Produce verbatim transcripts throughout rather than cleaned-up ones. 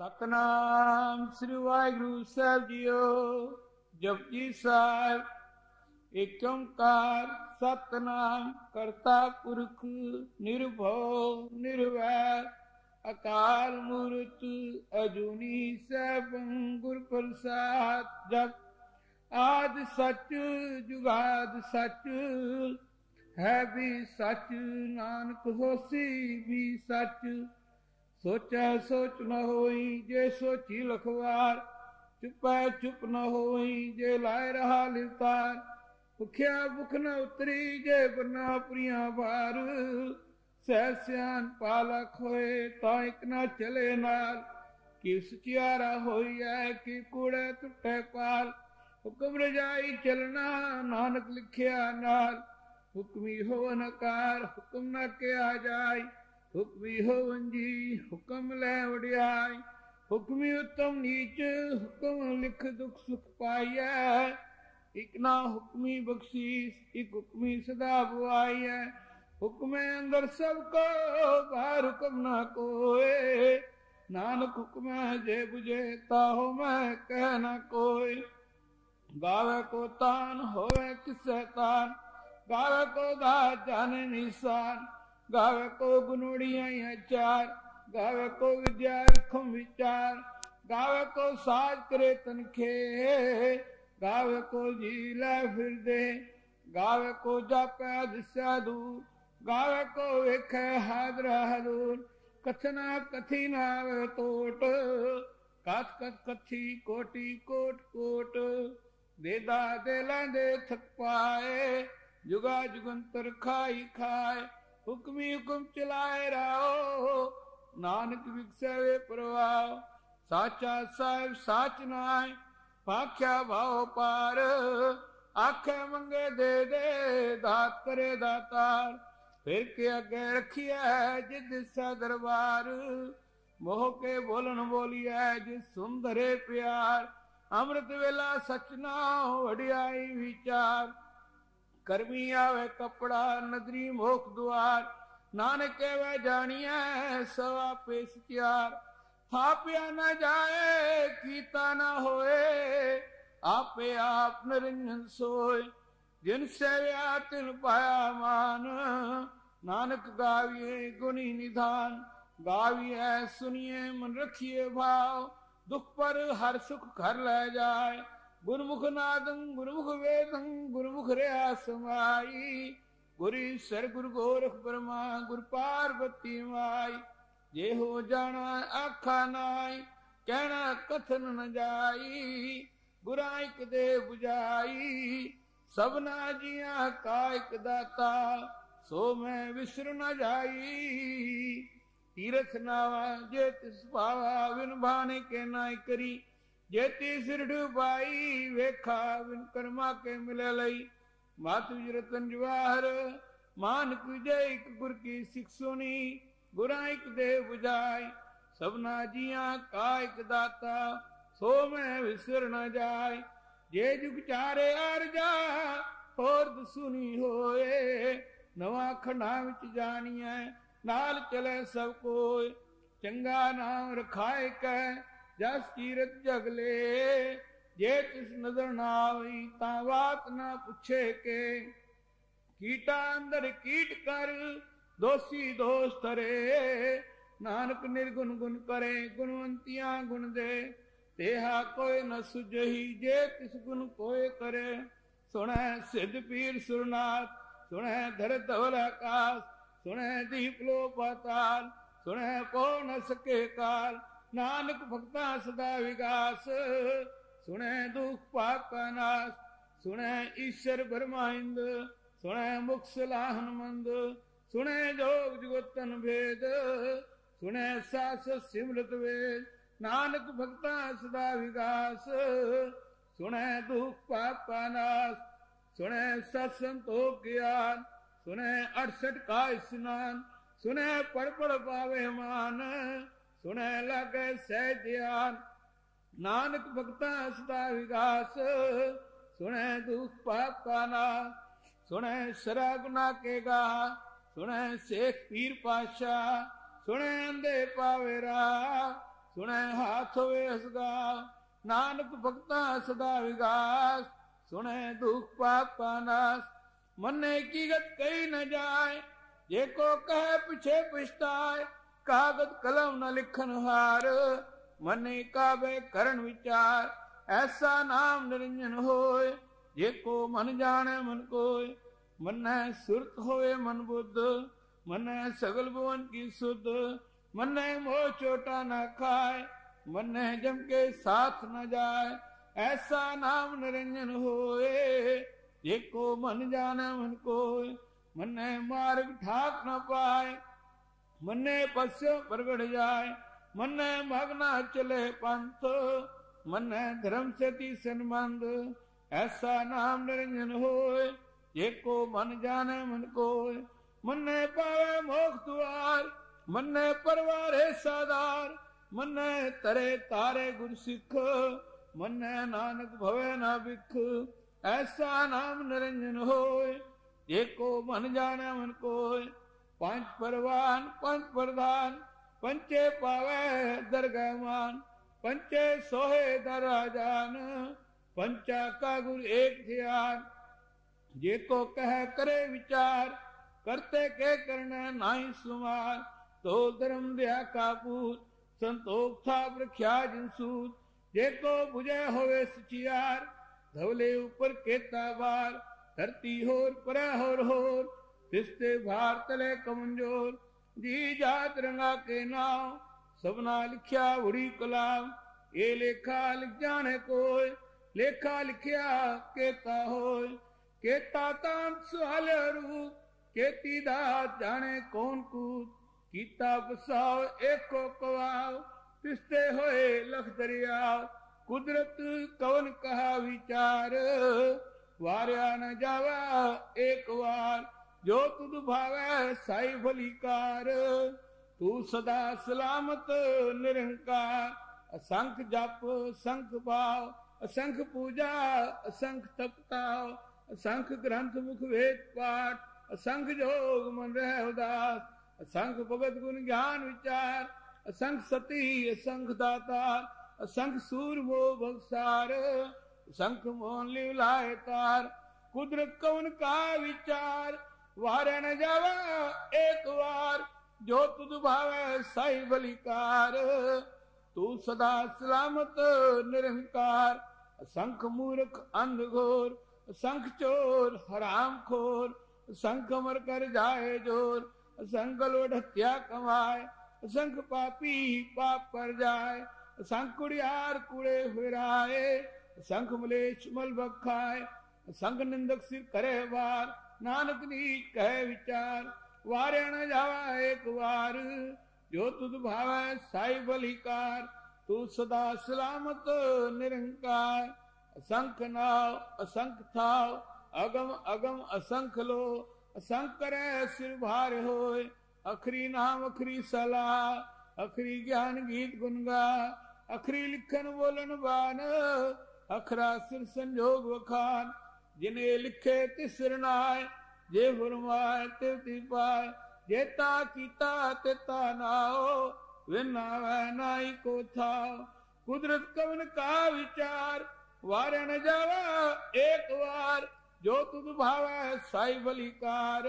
सतनाम श्री वाहिगुरु साहब जीओ। जपजी साहब एक ओंकार सतनाम करता पुरख निर्भय निर्वैर अकाल मूर्त अजूनी सैभं गुर प्रसाद। जप आद सच जुगाद सच है भी सच नानक होसी भी सच। सोचै सोच न होई जे सोची लखवार चुपै चुप न होई जे लाए रहा लिवतार। भुख्या भुख न उतरी जे बना प्रिया बार सह सियान पालक होए ता एक ना चले नाल। कि सुचियारा होई है कि कूड़े टुटे पाल हुक्म रजाई चलना नानक लिखिया नाल। हुक्मी हो नकार हुक्म न किया जाए हुक्मी होवन जी हुक्म लै वडियाई। हुक्मी उत्तम नीच हुक्म लिख दुख सुख पाईऐ इक ना हुक्मी बख्शीस इक हुक्मी सदा बुआईऐ। हुक्मे अंदर सबको बाहर हुक्म ना कोए नानक हुक्म जे बुझे ताहो मैं कह ना कोए। गावे को तान होवे किसै तान गावे को दा जाने निशान। गावे को गुनोड़ियां चार गावे को विद्या रखम विचार। गावे को साज करे तनखे गावे को जी लै फिर दे। गावे को जापै दिशा दूर गावे को वेखै हादरा हदूर। कथना कथी नावे तोट कथ कथ कथी कोटि कोट कोट। देदा देला दे थक पाए जुगा जुगंतर खाई खाए। हुक्मी हुक्म चलाए राओ नानक विगसवे प्रवाओ। साचा साहिब साच नाय पाख्या भाव पार आखे मंगे दे दे दात करे दातार। फिर के अगे रखिया है जिद सा दरबार मोह के बोलन बोलिया जिस सुंदरे प्यार। अमृत वेला सचना वडियाई विचार कर्मी आवे कपड़ा नदरी मोख द्वार। नानक वे जानिया सवा पेश त्यार थापिया न जाए कीता न होए आपे आप निरंजन सोए। जिनसे व्या तिन पाया मान नानक गाविए गुणी निधान। गाविए सुनिए मन रखिए भाव दुख पर हर सुख घर ले जाए। गुरमुख नादं गुरमुख वेदं गुरमुख रया समाई। गुरी सर गुरु गोरख ब्रह्मा गुर पार्वती माई। जे हो जाना आखा नाई कहना कथन न जाई। गुराइक दे बुझाई सबना जिया कायक दाता सो मैं विसर न जाई। तीरथ नावा जे तिस पावा बिन भाने के नाय करी। जेती सिर डुबाई वेखा बिन कर्मा के मिले लई। मातु रतन जवाहर मानक विजय गुर की सिख सुनी। गुराइक दे बुझाई सबना जिया कायक दाता सो मैं विसर न जाय। जे जुग चारे अर्जा और सुनी होए नवा खंडा विच जानिए नाल चले सब कोई। चंगा नाम रखाए कह जस कीरत जगले जे तिस नजर ना आई ता बात ना पूछे के। कीटा अंदर कीट कर दोषी दोष तरे नानक निर्गुण गुण करे गुणवंतिया गुण दे। तेहा कोई न सुझही जे तिस गुण कोई करे। सुने सिद्ध पीर सुरनाथ सुने धर धवल आकाश सुने दीप लो पाताल सुने को न सके काल। नानक भक्ता सदा विकास सुने दुख पाप का नाश। सुने ईश्वर ब्रह्माइंद सुने मुख सलाहन मंद सुने जोग जुगतन भेद सुने सास सिमरत वेद। नानक भक्ता सदा विकास सुने दुख पाप का नाश। सुने सत संतोख ज्ञान सुने अड़सठ का स्नान सुने पड़ पड़ पावे मान सुने लागे सहज ध्यान। नानक भक्ता सदा विकास सुने दुख पाप का नाश। सुने सरा गुना के गा सुने शेख पीर पाशाह सुने अंधे पावेरा सुने हाथ वे हसगा नानक भक्ता सदा विगास। सुने दुख पाप का नाश मन्ने की गत कही न जाए। जे को कहे पीछे पिछताए कागज कलम न लिखन हार। मन्ने का वे करण विचार ऐसा नाम निरंजन होय। जे को मन जाने मन कोय मन्ने सुरत होय मन बुद्ध। मन्ने सगल भुवन की सुध मन्ने मोह चोटा न खाए। मन्ने जम के साथ न जाए ऐसा नाम निरंजन होए। जे को मन जाने मन कोय मन्ने मार्ग ठाक न पाए। मन्ने पश्य प्रगड़ जाए मन्ने मगना चले पंथ। मन्ने धर्म से ती सन्बंध ऐसा नाम निरंजन होए। जे को मन जाने मन कोय मन्ने पावे मोक्ष द्वार। मन्ने परवारे सादार मन्ने तरे तारे गुर सिख। मन्ने नानक भवे ना बिख ऐसा नाम निरंजन होए। जे को मन जाने मन कोय पंच परवान पंच प्रधान पंचे पावे दरगमान। पंचे सोहे दराजान पंचा का गुर एक ध्यान। जे को कह करे विचार करते के करने नाहीं सुमार। तो धर्म दया का पूत संतोष था प्रख्या जिनसूत। जे को बुझे होवे सचियार धवले ऊपर के ताबार। धरती होर पर होर होर तिस्ते भार तले कमजोर। जी जात रंगा के नाव सबना लिखिया उड़ी कलाम। ये लेखा लिख जाने कोई लेखा लिखिया केता होय। केता तांत सुहाले रूप केती दा जाने कौन कूद। कीता बसाओ एको कवाओ तिस्ते होए लख दरियाओ। कुदरत कवन कहा विचार वारिया न जावा एक वार। जो तुद भावे साई भलीकार तू सदा सलामत निरंकार। असंख जप संख भाव असंख्य पूजा असंख्य तपताओ। असंख्य ग्रंथ मुख वेद पाठ असंख्य जोग मन रह उदास। असंख्य भगत गुण ज्ञान विचार असंख्य सती असंख्य दातार। असंख्य सूर मोह भगसार असंख्य मोहन लिव लाए तार। कुदरत कवन का विचार वारे न जावा एक बार। जो तुद भावे साई बलिकार तू सदा सलामत निरंकार। असंख्य मूर्ख अंध घोर असंख्य चोर हराम खोर। असंख्य मर कर जाए जोर असंख्य लोग हत्या कमाए। असंख्य पापी पाप पर जाए असंख्य कुड़ियार कुड़े फिराए। असंख्य मलेच्छ मलबक खाए असंख्य निंदक सिर करे वार। नानक नीच कहे विचार वारे न जावा एक बार। जो तुद भावे साई बलिकार तू सदा सलामत निरंकार। असंख्य नाव असंख्य थाव अगम अगम असंख्य लो। असंख्य करे सिर भार होय अखरी नाम अखरी सलाह। अखरी ज्ञान गीत गुनगा अखरी लिखन बोलन बान। अखरा सिर संजोग वखान जिन्हें लिखे तिसर नाय। जे फरमाए ते पाए जेता कीता तेता नाओ। विना वै नाई को थाओ। कुदरत कवन का विचार वारे न जावा एक बार। जो तुद भावे साई बलिकार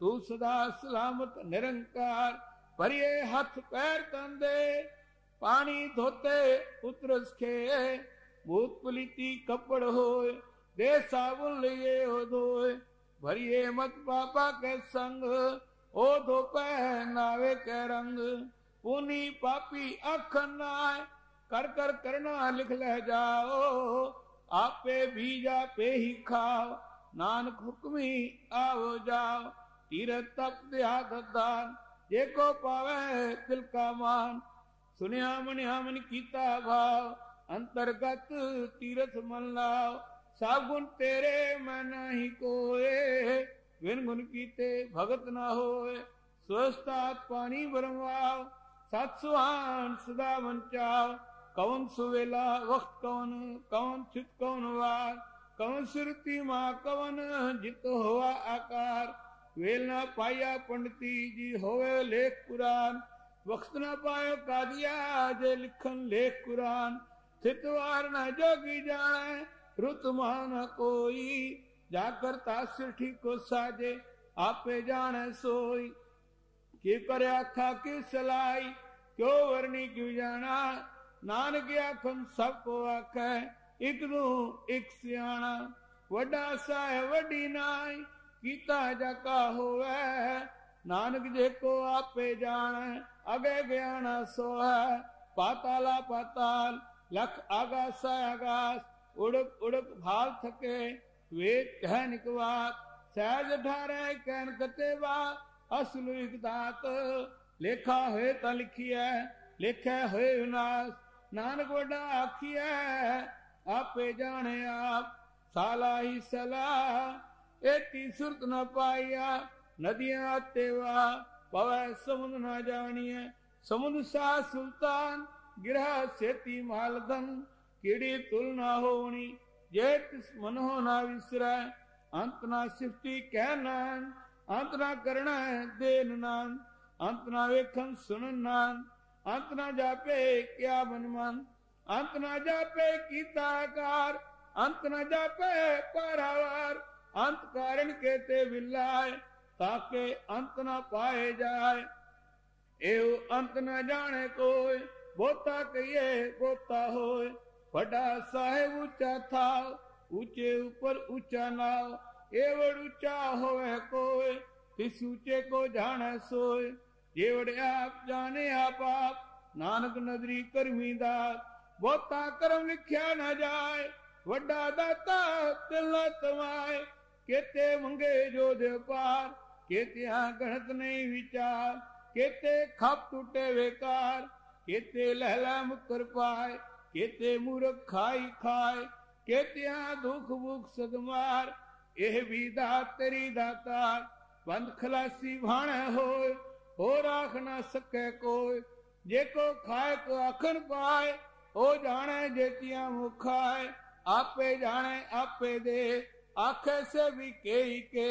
तू सदा सलामत निरंकार। परिये हाथ पैर तंदे पानी धोते उतरस खे। भूत पलीती कपड़ होए दे साबुन लिए हो धोए। भरिए मत पापा के संग ओ धोपे नावे के रंग। पुनी पापी अख नाय कर कर करना लिख ले जाओ। आपे बीजा पे ही खाओ नानक हुक्मी आओ जाओ। तीरथ तप देहात दान जे को पावे तिल का मान। सुनिया मनिया मन कीता भाव अंतर्गत तीरथ मन लाओ। सागुन तेरे मैं नहीं कोए बिन गुण कीते भगत ना होए। स्वस्थात पानी बरमाओ सत सुहान सदा मन चाव। कौन सुवेला वक्त कौन कौन चित कौन वार। कौन सुरती माँ कौन जित हुआ आकार। वेलना पाया पंडिती जी होवे लेख पुराण। वक्त न पायो कादिया जे लिखन लेख कुरान, थितवार न जोगी जाने रुत महान कोई, जाकर तासिर ठीको साजे आपे जाने सोई। की पर आखा की सलाई क्यों वरनी क्यों जाना, नानक आखन सबको आखे इक नू इक सियाना। वड्डा साहे वड्डी नाई कीता जाका होवे, नानक जेको आपे जाने अगे ज्ञाना सोहे। पाताला पाताल लख आगास आगास, उड़क उड़क भाव थके वेद कह निकवात। सहज ठारे कहन कतेवा असलु इकदात, लेखा होए ता लिखिए लिखे होए विनाश। नानक वड्डा आखिए आपे जाने आप, साला ही सला एती सुरत न पाइया। नदियां आते वा पवे समुद्र न जानिए, समुद्र सा सुल्तान गिरह सेती मालधन। कीड़ी तुल न होनी जे तिस मन हो ना विसरै, अंत ना सिफती कहना अंत ना करना देन नान। अंत ना वेखन सुनन नान, अंत ना जापे क्या मन मन। अंत ना जापे कीता आकार, अंत न जापे पारावार। अंत कारण के ते विलाए ताके अंत न पाए जाए, एव अंत न जाने कोई। बोता कहिए बोता होए, बड़ा साहेब ऊंचा था ऊंचे ऊपर ऊंचा नाव। एवड़ ऊंचा होए कोई तिस ऊंचे को जाने सोए। जेवड़ आप जाने आप आप, नानक नदरी करमी दा। बोता कर्म लिखिया न जाए, वड्डा दाता तिलना तमाए। केते मंगे जो दे पार, केते गणत नहीं विचार। केते खप टूटे बेकार, केते लहला मुकर पाए। केते मूर्ख खाई खाए, केते दुख भूख सदमार। एह भी दात तेरी दातार, बंद खलासी भाणे होए। हो राख ना सके कोई, जे को खाए को आखन पाए। ओ जाने जेतिया मुखाए, आपे जाने आपे दे। आखे से भी कई के,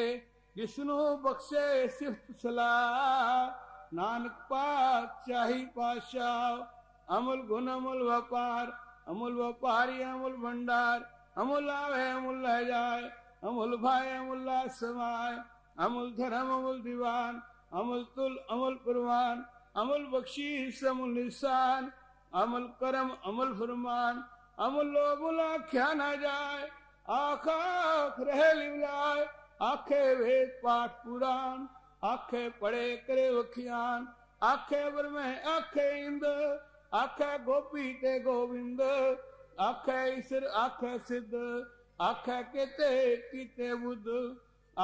जिसनु बख्शे सिफत सलाह। नानक पातशाही पाशाह, अमल गुण अमल व्यापार। अमल व्यापारी अमल भंडार, अमल आवे अमल ले जाए। अमल भाई अमल ला समाए, अमल धर्म अमल दीवान। अमल तुल अमल कुरबान, अमल बख्शीश अमल निशान। अमल करम अमल फरमान, अमल लो बुला क्या ना जाए। आखा रहे लिवलाए, आखे वेद पाठ पुराण। आखे पढ़े करे वखियान, आखे ब्रह्म आखे इंद। आखे गोपी ते गोविंद, आखे ईश्वर आखे सिद्ध। आखे केते कीते बुद्ध,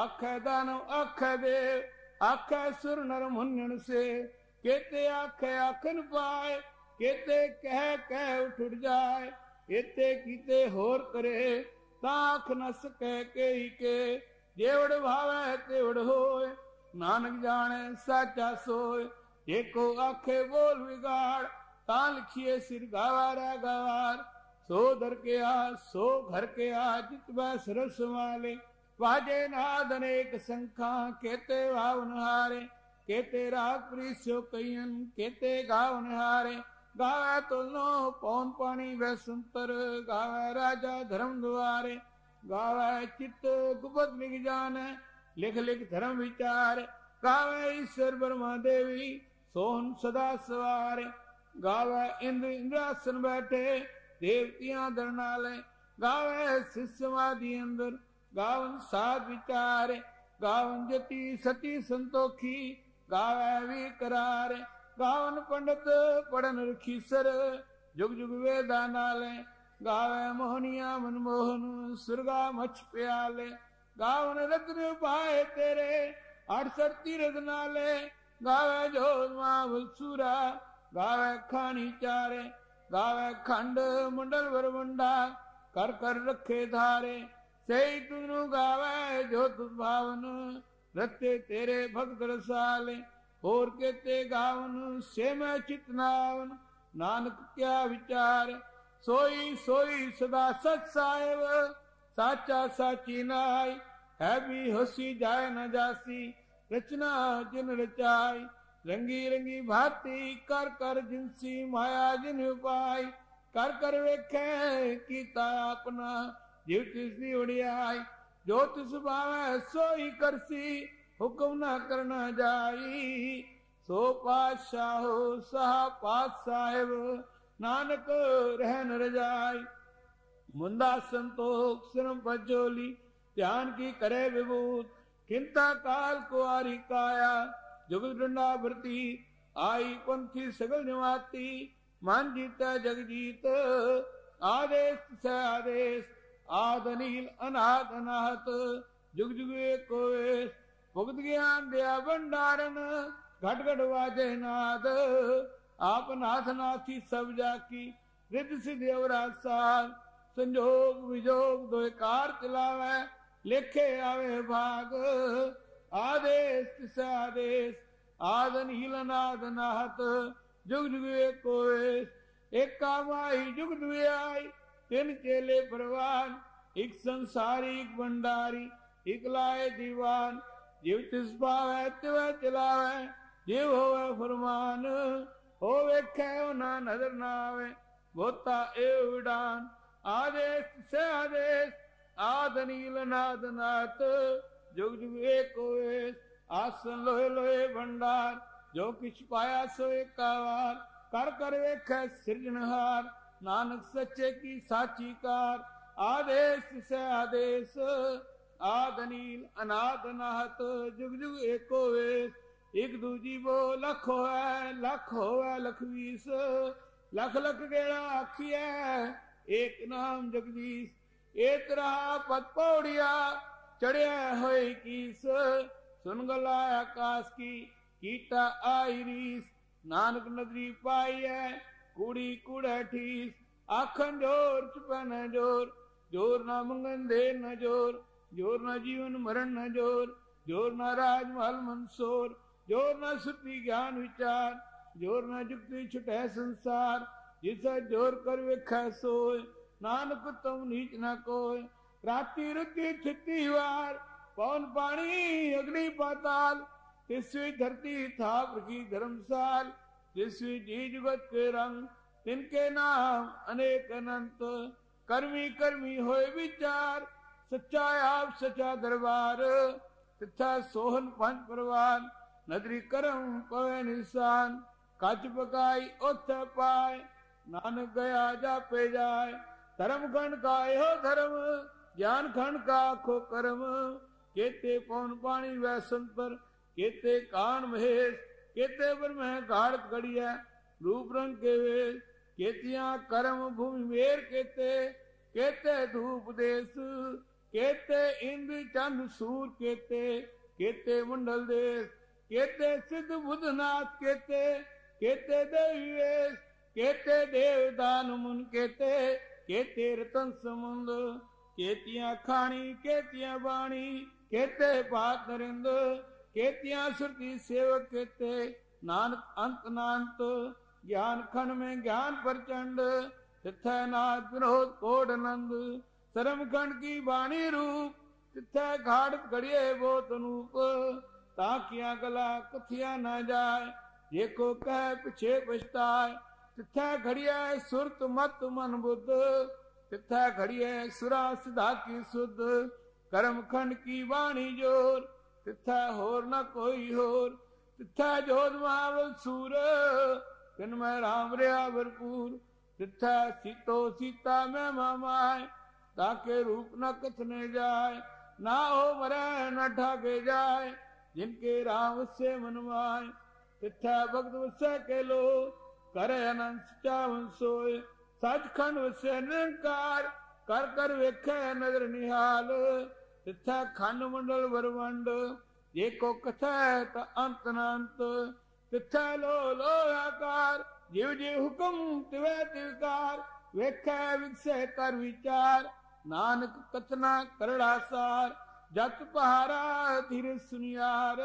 आखे दानव आखे देव। आखे सुर नर मुन्नन से, केते आखे आखन पाए। केते कह कह उठ जाए, इते कीते होर करे। ताख न सके कई के, जेवड़ भावे तेवड़ होए। नानक जाने साचा सोए, एको आखे बोल बिगाड़। ता लिखिए सिर गवारा गवार, सो दर के आज सो घर के आज। जितबा सरस वाले वाजे नाद अनेक संखा। केते वावनहारे केते राग प्रीस्यो कयन। केते गावनहारे गावे तो नो पौन पानी वैसंतर। गावे राजा धर्म द्वारे, गावे चित्त गुप्त निग जाने। लिख लिख धर्म विचार, गावे ईश्वर ब्रह्मा देवी सोहन सदा सवारे। गावे इंद्र इंद्रासन बैठे देवतियां दरनाले। गावे शिष्य समाधि अंदर गावन साध विचारे। गावन जति सती संतोखी, गावे वी करारे। गावन पंडित पढ़न रखीसर, जुग जुग वेदा नाले। गावे मोहनिया मनमोहन, सुरगा मछ प्याले। गावन रत्न पाए तेरे, अड़सठ तीरथ नाले। गावे जोधमा वलसूरा, गावे खानी चारे। गावे खंड मंडल वरवंडा, कर कर रखे धारे। सही तुनु गावे जोत भावन, रत्ते तेरे भक्त रसाले। और केते गावन से मैं चितनावन, नानक क्या विचार। सोई सोई सदा सच साहेब, साचा साची नाई। है भी होसी जाए न जासी, रचना जिन रचाई। रंगी रंगी भांति कर कर जिनसी माया जिन उपाय कर कर वेखे कीता अपना जीव तिसदी उड़ियाई जो तिस भावै सोई करसी हुक्म ना करना जाई। सो पातशाहो सहा पात साहिब नानक रहन रजाई। मुंदा संतोख सिरम पजोली ध्यान की करे विभूत किंता काल कुआरी काया जुगल डंडा भरती आई पंथी सगल निवाती मान जीता जग जीत आदेश से आदेश आद अनिल अनाद अनाहत जुग जुगे कोवेश भुगत ज्ञान दया भंडारन घट घट वाजे नाद आप नाथ नाथी सब जाकी रिद्ध सिद्धि अवराज सार संजोग विजोग द्वैकार चलावे लेखे आवे भाग आदेश से आदेश आदन हिलनाद नाहत जुग जुगे कोवेश एका माई जुग दुए आई तिन चेले प्रवान एक संसारी एक भंडारी एक लाए दीवान जीव तिस पावै तिवै चलावै जीव होवै फुरमान हो वेखै ना नजर ना आवे बोता एव विडान आदेश से आदेश आदनील नाद नाथ जुग जुग एक होवेश आसन लोहे लोहे भंडार जो किछ पाया सो एकावार कर कर वेखै सृजनहार नानक सच्चे की साची कार आदेश से आदेश आद अनिल अनाद अनाहत जुग जुग एको वेश एक दूजी बो लख होवै लख होवै लखवीस लख लख गेड़ा आखिया एक नाम जगदीश एक रहा पद पौड़िया चढ़िया होए कीस सुन गला आकाश की कीटा आई रीस नानक नगरी पाई है कूड़ी कूड़ा ठीस आखन जोर चुपन जोर जोर ना मंगन दे न जोर जोर न जीवन मरण न जोर जोर न राज महल मंसोर जोर न सुती ज्ञान विचार जोर न जुक्ति छुटे संसार जिसा जोर कर वेखै सोय नानक तुम नीच न कोय राति रुति छिती वार पवन पानी अग्नि पाताल तिस्वी धरती थाप की धर्मसाल तिस्वी जी जगत के रंग तिनके नाम अनेक अनंत कर्मी कर्मी होय विचार सच्चा आप सच्चा दरबार तिथा सोहन पंच परवार नदरी करम पवे निशान कच पकाई उत पाए नानक गया जापे जाए धर्म खंड का यो धर्म ज्ञान खंड का आखो कर्म केते पौन पानी वैसन पर केते कान महेश केते पर मैं घारत गड़िया रूप रंग के वेश केतिया कर्म भूमि मेर केते केते धूप देश केते इंद्र चंद सूर केते केते मंडल देश केते सिद्ध बुद्धनाथ केते केते देवेश केते देव दान मुन केते केते रतन समुंद केतिया खानी केतिया बाणी केते बात नरिंद केतिया श्रुति सेवक केते नानक अंत नानत ज्ञान खंड में ज्ञान प्रचंड तथा नाथ विनोद कोड नंद सरम खंड की बाणी रूप तिथे घाट घड़िए बहुत अनूप ताकिया गला कथिया ना जाए ये को कह पिछे पछताए तिथे घड़िए सुरत मत मन बुद्ध तिथे घड़िए सुरा सिधा की सुध कर्म खंड की बाणी जोर तिथे होर न कोई होर तिथे जोध महावल सूर तिनमें राम रिया भरपूर तिथे सीतो सीता में मामाए ताके रूप न कथने जाए ना हो मरे न ढागे जाए जिनके राम से मनवाए तिथा भक्त वसे के लो करे अनंत चावन सोय सचखंड वसे निरंकार कर कर वेखे नजर निहाल तिथा खंड मंडल वरवंड ये को कथा त अंत अनंत तिथा लो लो आकार जीव जीव हुक्म तिवे तिवकार वेखे विकसे कर विचार नानक कथना करड़ा सार जत पहारा धीर सुनियार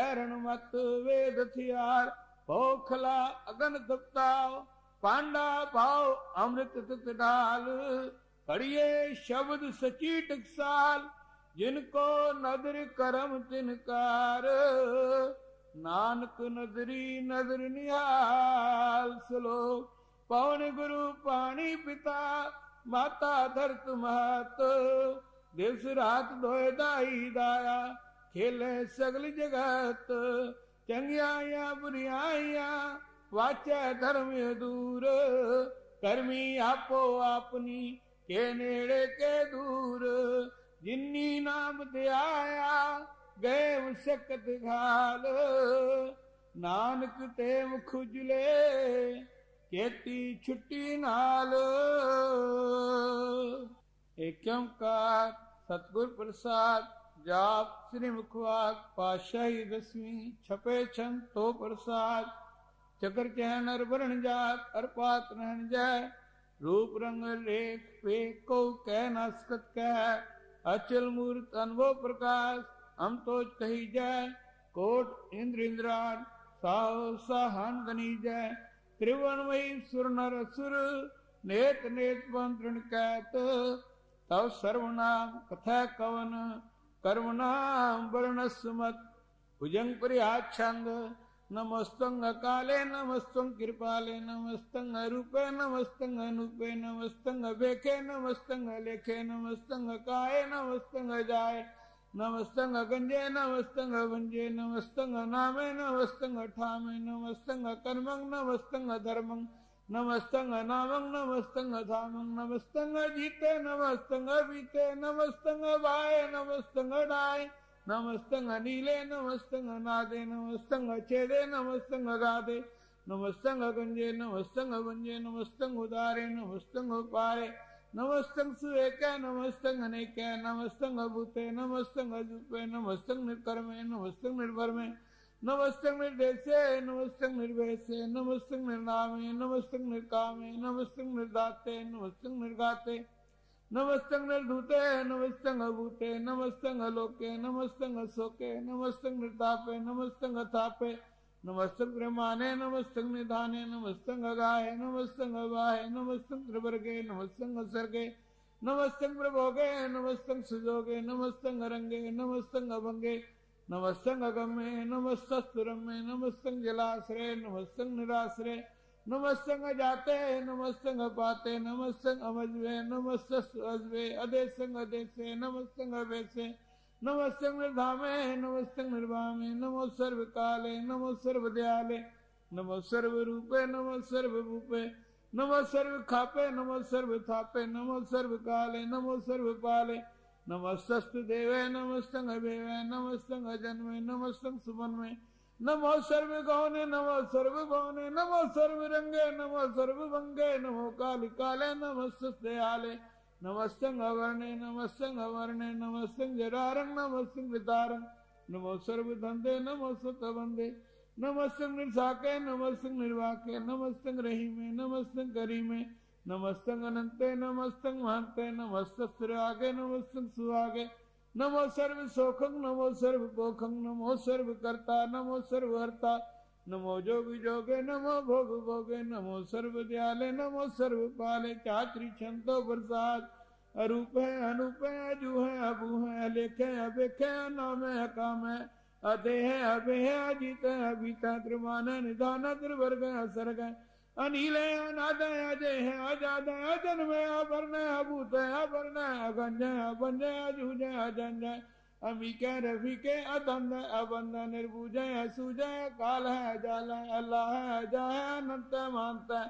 ऐरण मत वेद थियार भोखला अगन दबताओ पांडा भाव अमृत तत डाल पढ़िए शब्द सची टकसाल जिनको नदर करम तिनकार नानक नदरी नदर निहाल सलोक पवन गुरु पानी पिता माता धरत महत दिवस रात धोए दाई दाया खेले सगल जगत चंगियाया बुरियाया वाचे धर्म दूर कर्मी आपो आपनी के नेड़े के दूर जिन्नी नाम ध्याया गए मुशक्कत घाल नानक ते मुख उजले केती छुट्टी नाल। एक ओंकार सतगुर प्रसाद जाप श्री मुखवाग पाशाही दसवीं छपे छंद तो प्रसाद चक्र चहन अरवरण जात अरपात रहन जाय रूप रंग रेख पे को कह ना सकत कह अचल मूर्त अनुभव प्रकाश हम तो कही जाय कोट इंद्र इंद्रान साहो साहन गनी जाय त्रिवणमयी सुर नर असुर नेत नेत मंत्रण कहत तव सर्वनाम कथा कवन कर्मनाम वर्णस्मत भुजंग प्रिया छंद नमस्तंग काले नमस्तंग कृपाले नमस्तंग रूपे नमस्तंग अनुपे नमस्तंग बेखे नमस्तंग लेखे नमस्तंग काये नमस्तंग जाय नमस्तंग गंजे नमस्तंग भंजे नमस्तंग नामे नमस्तंग ठामे नमस्तंग कर्मंग नमस्तंग धर्मंग नमस्तंग नामंग नमस्तंग धामंग नमस्तंग जीते नमस्तंग बीते नमस्तंग भाये नमस्तंग डाय नमस्तंग नीले नमस्तंग नादे नमस्तंग छेदे नमस्तंग गादे नमस्तंग गंजे नमस्तंग बंजे नमस्तंग उदारे नमस्तंग उपारे नमस्तंग सुएक नमस्तंग अनेक नमस्तंग भूते नमस्तंग अजूपे नमस्तंग निर्कर्मे नमस्तंग निर्भरमे नमस्तंग निर्देशे नमस्तंग निर्भेशे नमस्तंग निर्नामे नमस्तंग निर्कामे नमस्तंग निर्दाते नमस्तंग निर्गाते नमस्तंग निर्धूते नमस्तंग अभूते नमस्तंग लोके नमस्तंग शोके नमस्तंग निर्तापे नमस्तंग थापे नमस्तंग प्रेमाने नमस्तंग निधाने नमस्तंग गाहे नमस्तंग वाहे नमस्तंग त्रिवर्गे नमस्तंग सर्गे नमस्तंग प्रभोगे नमस्तंग सुजोगे नमस्तंग रंगे नमस्तंग अभंगे नमस्तंग अगम्ये नमस्तस्तुरम्ये नमस्तंग जलाश्रये नमस्तंग निराश्रये नमस्तंग जाते नमस्तंग पाते नमस्तंग अमजवे नमस्तस्व अजवे अदेसंग अदेसे नमस्तंग अवेसे नमस्तंग निर्धामे नमस्तंग निर्वामे नमो सर्वकाले नमो सर्वदयाले नमो सर्वरूपे नमो सर्वभूपे नमो सर्वखापे नमो सर्वथापे नमो सर्वकाले नमो सर्वपाले नमस्तस्तु देवे नमस्तंग अभेवे नमस्तंग अजन्मे नमस्तंग सुमन्मे नमो सर्व गौने नमो सर्व भवने नमो सर्व रंगे नमो सर्व भंगे नमो काली काले नमस्तयाले नमस्तंग अवर्णे नमस्तंग अवर्णे नमस्तंग जरारंग नमस्तंग विदारंग नमो सर्व धंदे नमो सतवंदे नमस्तंग निर्साके नमस्तंग निर्वाके नमस्तंग रहीमे नमस्तंग करीमे नमस्तंग अनंते नमस्तंग महंते नमस्तस्थ आगे नमस्तंग सुहागे नमो सर्व शोखं नमो सर्व भोखं नमो सर्व कर्ता नमो सर्व हर्ता नमो जोगी जोगे नमो भोग भोगे नमो सर्व दयाले नमो सर्व पाले चात्री छंतो प्रसाद अरूप है अनूप है अजू है अबू है अलेख है अबेख है अनाम है अकाम है अदे है अभे है अजीत है अभीत है त्रिमान है निधान है त्रिवर्ग है असर्ग है अनिल है अनाद है अजय है अजाद है अजन्म है अवर्ण है अभूत है अवर्ण है अगंज है अभंज है अजूज है अजंज है अमीक है रफीक है अदंध है अबंध है निर्भुज है असूज है अकाल है अजाल है अल्लाह है अजा है अनंत है मानत है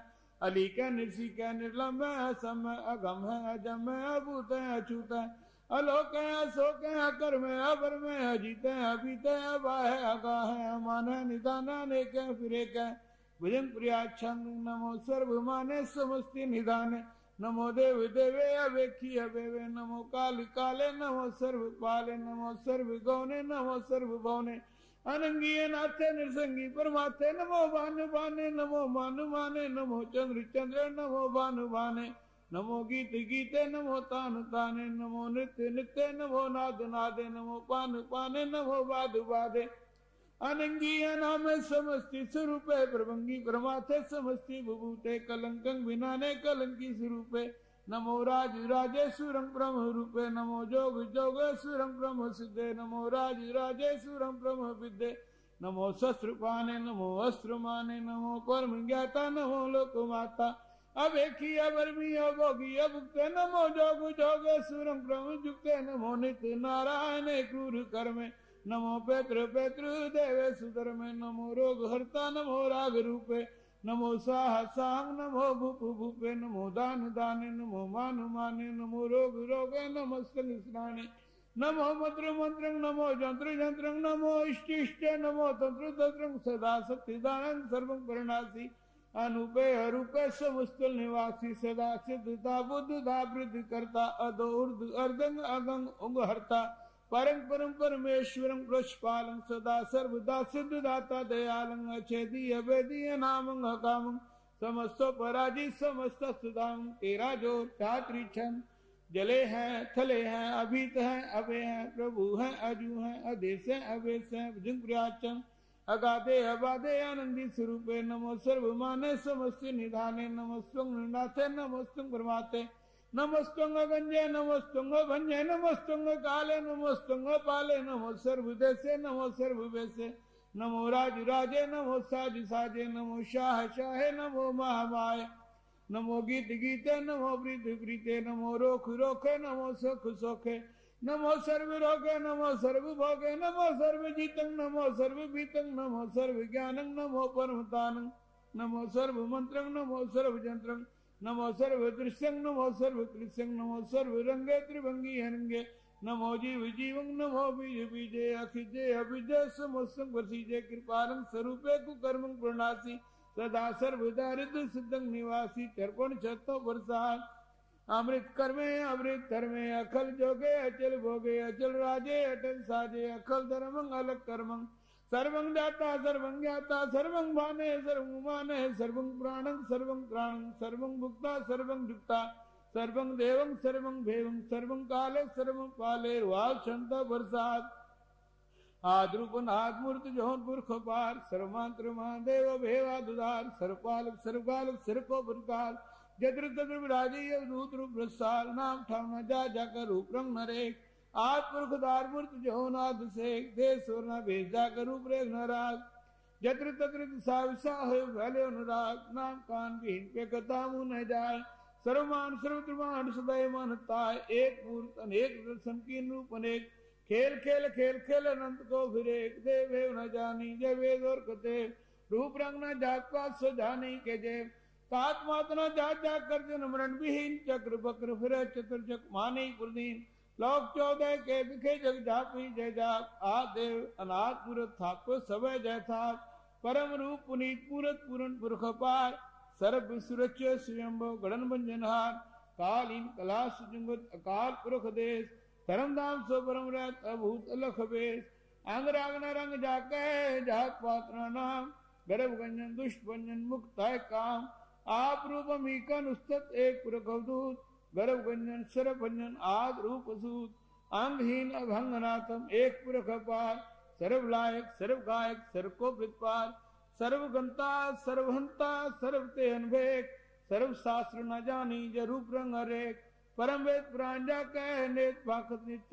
अलीक है निर्षिक है निर्लम्ब है असम है अगम है अजम है अभूत है अछूत है अलोक है अशोक है अकर्म है अभर्म है अजीत है अभीत है अबा है अगा है अमान है निदान है अनेक है फिर एक है भुजंग प्रिया छंद नमो सर्व माने समस्ति निधाने नमो देव देवे अवेखी अवेवे नमो काल काले नमो सर्व पाले नमो सर्व गौने नमो सर्व भवने अनंगीय नाथे निरसंगी परमाथे नमो भानु भाने नमो मानु माने नमो चंद्र चंद्र नमो भानु भाने नमो गीत गीते नमो तानु ताने नमो नृत्य नृत्य नमो नाद नादे नमो पानु पाने नमो बाधु बाधे अनंगी अनामे समस्ति स्वरूपे प्रभंगी प्रमाथे समस्ति भुभूते कलंकंग बिनाने कलंकी स्वरूपे नमो राज राजे सुरं ब्रह्म रूपे नमो जोग जोगे सुरं ब्रह्म सिद्धे नमो राज राजे सुरं ब्रह्म विद्ये नमो शस्त्रपाने नमो अस्त्रमाने नमो कर्म ज्ञाता नमो लोकमाता अब एक ही अवर्मी अभोगी अभुक्ते नमो जोग जोगे सुरम क्रम जुक्ते नमो नित्य नारायण क्रूर कर्मे नमो पैत्र पैत्र देवे सुधर में नमो रोग हरता नमो राग रूपे नमो साह साह नमो भूप भूपे नमो दान दाने नमो मान माने नमो रोग रोगे नमो स्थल स्नाने नमो मंत्र मंत्र नमो जंत्र जंत्र नमो इष्ट इष्ट नमो तंत्र तंत्र सदा सत्तिदानं सर्वं करणासि अनुपे हरुपे समस्तल निवासी सदा सिद्धता बुद्धता वृद्धि करता अदो उर्द अर्दंग अगंग उंग हरता परं परम परमेश्वरं पुरुषपालं सदा सर्वदा सिद्धदाता दयालं अचेदि अवेदीय नामं अकामं समस्तो पराजि समस्त सुदां तेरा जो चात्रिच्छन् जले हैं थले हैं अभीत हैं अभे हैं प्रभु हैं अजू हैं अदेश हैं अवेश हैं भुजंगप्रियाचन अगाधे अबाधे आनंदी स्वरूपे नमो सर्वमाने समस्त निधाने नमस्तुं नृणाथे नमस्तुं प्रमाते नमस्तुं अगंजे नमस्तुं भंजे नमस्तुं काले नमस्तुं पाले नमो सर्वदेशे नमो सर्ववेशे नमो राज राजे नमो साज साजे नमो शाह शाहे नमो महामाये नमो गीत गीते नमो प्रीत प्रीते नमो रोख रोखे नमो सुख सुखे नमो सर्व रोगे नमो सर्व भोगे नमो सर्व जीतं नमो सर्व भीतं नमो सर्व ज्ञानं नमो परमतानं नमो सर्व मंत्रं नमो सर्व जंत्रं नमो सर्व दृश्यं नमो सर्व कृष्यं नमो सर्व रंगे त्रिभंगी अनंगे नमो जीव जीवं नमो बीज बीजे अखिजे अभिजे समस्तं वर्षिजे कृपालं स्वरूपे कुकर्मं प्रणासि सदा सर्वदारिद्र सिद्धं निवासी चरपण छतो बरसात अमृत कर्मे अमृत धर्मे अखल जोगे अचल भोगे अचल राजे अटल साजे अखल धर्मं अलग कर्मं सर्वं दाता सर्वं ज्ञाता सर्वं भाने सर्वं माने सर्वं प्राणं सर्वं त्राणं सर्वं भुक्ता सर्वं जुक्ता सर्वं देवं सर्वं भेवं सर्वं काले सर्वं पाले वाव छंता बरसात आद्रुपन आदमूर्त जोहन पुरख पार सर्वमांत्र महादेव भेवा दुदार सर्वपालक सर्वपालक सिरको पुरकाल जत्र तत्र विराजे अवधूत रूप रसाल नाम ठावना जा जाकर रूप रंग नरेक आद पुरख दार मूर्त जोहन आद सेक देश सुरना भेज जाकर रूप रेख नराग जत्र तत्र दिशा विशा हो भले अनुराग नाम कान विहीन पे कथा मुँह न जाए सर्वमान सर्वत्रमान सदैव मानता एक मूर्त अनेक दर्शन की रूप अनेक खेल खेल खेल खेल अनंत को फिर एक देव न जानी जय वेद और कते रूप रंग न जात पात सो जानी के जय तात मात न जात जात कर जन मरण विहीन चक्र बक्र फिर चतुर चक मानी कुलदीन लोक चौदह के बिखे जग जापी जय जाप आ देव अनाथ मूर्त थाप सब जय थाप परम रूप पुनीत मूर्त पूरन पुरख पार सर्व सुरच स्वयंभो गणन भंजनहार कालीन कला सुजुंगत अकाल पुरख देश धर्म धाम सो परम रत अभूत अलख बेश अंग राग न रंग जाके जात पात्र नाम गर्भ गंजन दुष्ट भंजन मुक्ताय काम आप रूपम ईकन उस्तत एक पुरखवधूत गर्भ गंजन सर्व भंजन आद रूप सूत अंगहीन अभंग नाथम एक पुरख पार सर्व लायक सर्व गायक सर्व को विपार सर्व गंता सर्वहंता सर्व ते अनभेक सर्व शास्त्र न जानी ज रूप रंग हरेक परम वेद पुराण जाके नेत भाखत नित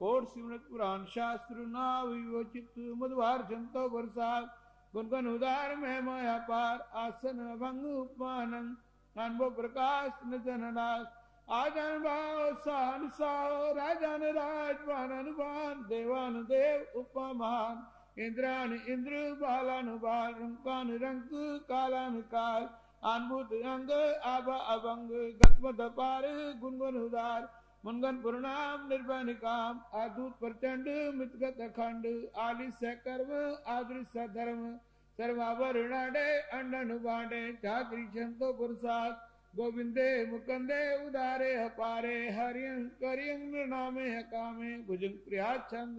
कोट सिमृत पुराण शास्त्र नाव विवोचित मधुवार जंतो बरसात गुणगन उदार में माया पार आसन भंग उपमानंग अनुभव प्रकाश निधन नाश आजान भाव सहन साहो राजान राजवान अनुभान देवान देव उपमा महान इंद्रान इंद्र बालान बाल रंकान रंक कालान काल अनभूत अंग आभा अभंग गत्मद पार गुणगुन उदार मुनगन पुरणाम निर्भय निकाम अद्भुत प्रचंड मितगत अखंड आलिश कर्म आदृश धर्म सर्वाभरणाडे अंडन बाडे चाकरी छंतो पुरसाद गोविंदे मुकंदे उदारे अपारे हरियं करियं नृणामे हकामे भुजंग प्रिया छंद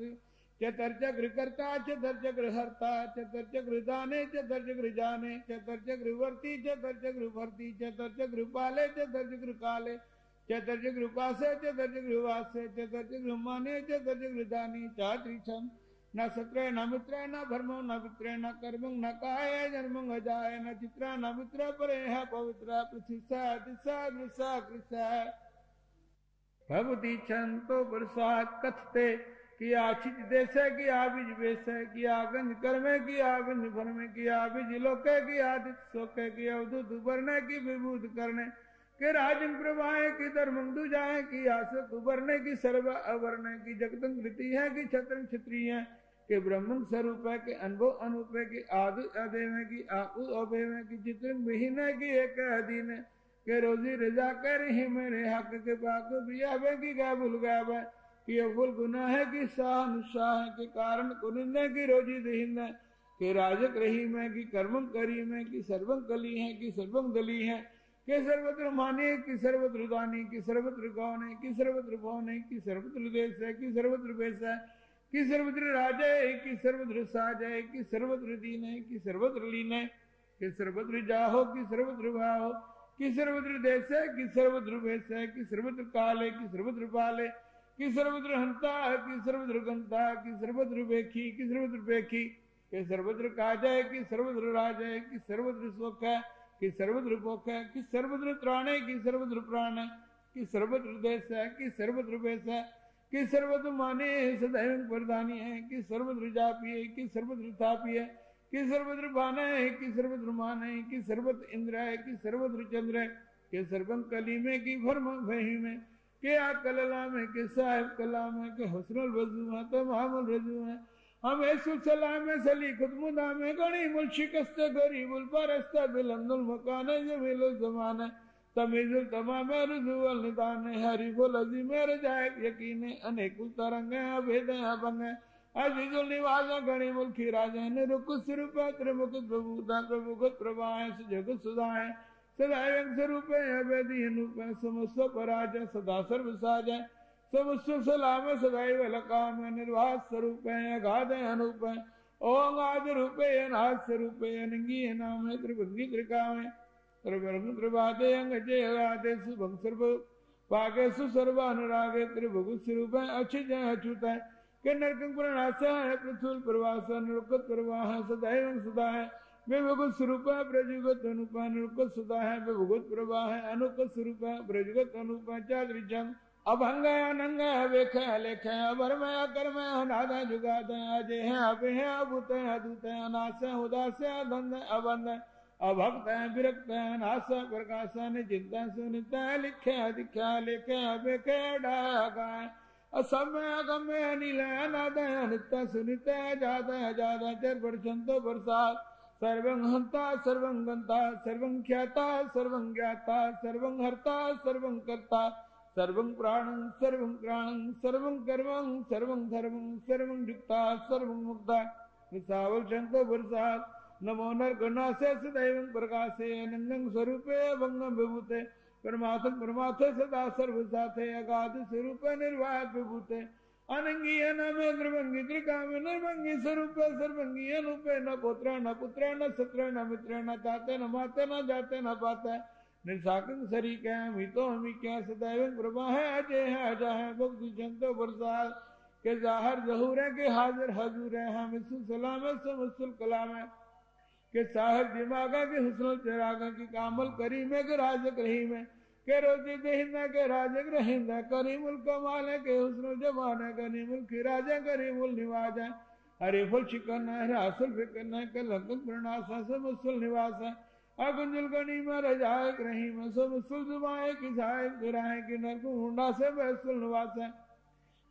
चतुर्चक्र कर्ता चतुर्चक्र हर्ता चतुर्चक्र दाने चतुर्चक्र जाने चतुर्चक्र वर्ती चतुर्चक्र भर्ती चतुर्चक्र पाले चतुर्चक्र काले चतुर्चक्र पासे चतुर्चक्र वासे चतुर्चक्र माने चतुर्चक्र दानी चात्रिछम न सत्रे न मित्रे न धर्मो न पित्रे न कर्मं न काये जन्मं अजाय न चित्रा न मित्र परे पवित्र पृथिसा दिशा दिशा कृषा भवती छंतो प्रसाद कथते किया छिच देशे किया बीज बेसे किया गंज कर्मे किया गंज भरमे किया बीज लोके किया दित सोके किया उदुत उबरने की विभूत करने के राजन प्रभाए की धर्मंदु जाए की आसत उबरने की सर्व अवरने की जगतन कृति है की छत्रन छत्री है के ब्रह्मन स्वरूप है के अनुभव अनुप की आदि अदेव की आपु अभेव की चित्र विहीन की एक अधीन के रोजी रजा कर ही मेरे हक के पाक बिया की गाबुल गाब है कि अगुल गुना है कि साह के कारण कुनिंद की रोजी दहिंद के राजक रही में कि कर्मं करी में कि सर्वं कली है कि सर्वं दली है के सर्वत्र माने कि सर्वत्र दानी कि सर्वत्र गौन है कि सर्वत्र भवन है कि सर्वत्र देश है कि सर्वत्र बेस है कि सर्वत्र राजा है कि सर्वत्र साज है कि सर्वत्र दीन है कि सर्वत्र लीन है कि सर्वत्र जाहो कि सर्वत्र भाहो कि सर्वत्र देश है कि सर्वत्र भेष है कि सर्वत्र काल है कि सर्वत्र बाल है कि सर्वत्र हंता कि सर्वत्र गंता कि सर्वत्र बेखी कि सर्वत्र बेखी के सर्वत्र काज है कि सर्वत्र राज है कि सर्वत्र सुख है कि सर्वत्र भोख है कि सर्वत्र त्राण है कि सर्वत्र प्राण है कि सर्वत्र देश है कि सर्वत्र वेश है कि सर्वत्र माने सदैव प्रधानी है कि सर्वत्र जापी है कि सर्वत्र तापी है कि सर्वत्र भाना है कि सर्वत्र मान है कि सर्वत्र इंद्र है कि सर्वत्र चंद्र है के सर्वं कली में कि भर्म भही में के आप कलाम है के साहिब कलाम है के हसनुल वजू है तो मामुल रजू है हम ऐसु सलाम है सली खुदमुदाम है गणी मुल शिकस्त गरीबुल परस्ता बिलंदुल मकान है जमीलुल जमान है तमीजुल तमाम है रुजुअल निदान है हरीफुल अजीम है रजायक यकीन है अनेकुल तरंग है अभेद है अभंग है अजीजुल निवाज है गणिमुल खिराज है निरुकुत स्वरूप है त्रिमुखत प्रभुता प्रभुगत प्रभा है सुजगत सुधा है सदायंग स्वरूप है समस्व पराज है सदा सर्वसाज है समस्व सलाम है सदैव लकाम है निर्वास स्वरूप है अगाध है अनूप है ओम आदि रूप है अनाथ स्वरूप है अनंगी है नाम है त्रिभंगी त्रिकाम है त्रिभंग त्रिभाते अंग जय अगाधे सुभंग सर्व पागे सुसर्व अनुरागे त्रिभुगु स्वरूप है अछिज है अछूत है के नरकंग प्रणासा है पृथुल प्रवास निरुक्त प्रवाह है सदैव सदा है वे भगवत स्वरूप है प्रजुगत अनुपा अनुगत सुधा है वे भगवत प्रवाह है अनुगत स्वरूप है प्रजुगत अनुपा चादृजम अभंग है अनंग है वेख है लेख है अभर्म है अकर्म है अनाद है जुगाद है अजय है अभय है अभूत है अदूत है अनास है उदास है अधंध है अबंध है अभक्त है विरक्त है अनास है प्रकाश है निचिंत है सुनित है लिख है अधिक है लेख है अवेख है अडा है अगा है असम है अगम है अनिल है अनाद है अनित है सुनित है जात है अजाद है चर प्रसंतो प्रसाद सर्वं हंता सर्वं गंता सर्वं ख्याता सर्वं ज्ञाता सर्वं हर्ता सर्वं कर्ता सर्वं प्राणं सर्वं क्राणं सर्वं कर्मं सर्वं धर्मं सर्वं युक्ता सर्वं मुक्ता विसावल शंको प्रसाद नमो नरगणासे सदैव प्रकाशे अनंगं स्वरूपे अभंगं विभूते परमात्म परमाथे सदा सर्वसाथे अगाध स्वरूपे निर्वाद विभूते अनंगी अनमे त्रिभंगी त्रिकाम निर्भंगी स्वरूप सर्वंगी अनुपे न पुत्र न पुत्र न सत्र न मित्र न ताते न माते न जाते न पाते निशाकंग सरी क्या मितो हमी क्या सदैव प्रभा है अजय है अजा है भक्ति जंतो बरसात के जाहर जहूर है के हाजिर हजूर है हम सलाम है समसुल कलाम है के साहब दिमागा के हुस्न चिरागा की कामल करीम है के राजक रहीम है के रोजी दहिंदा के राजक रहिंदा करीमुल कमाल है के हुस्नुल जमान है करीमुल खिराज है करीमुल निवाज है हरीफुल शिकन है रासुल फिकन है के लंकन प्रणास है समसुल निवास है अगुंजुल गनीम है रजायक रहीम है समसुल जुबाए की साहिब गिरा है कि नरकुल हुंडा से बहसुल निवास है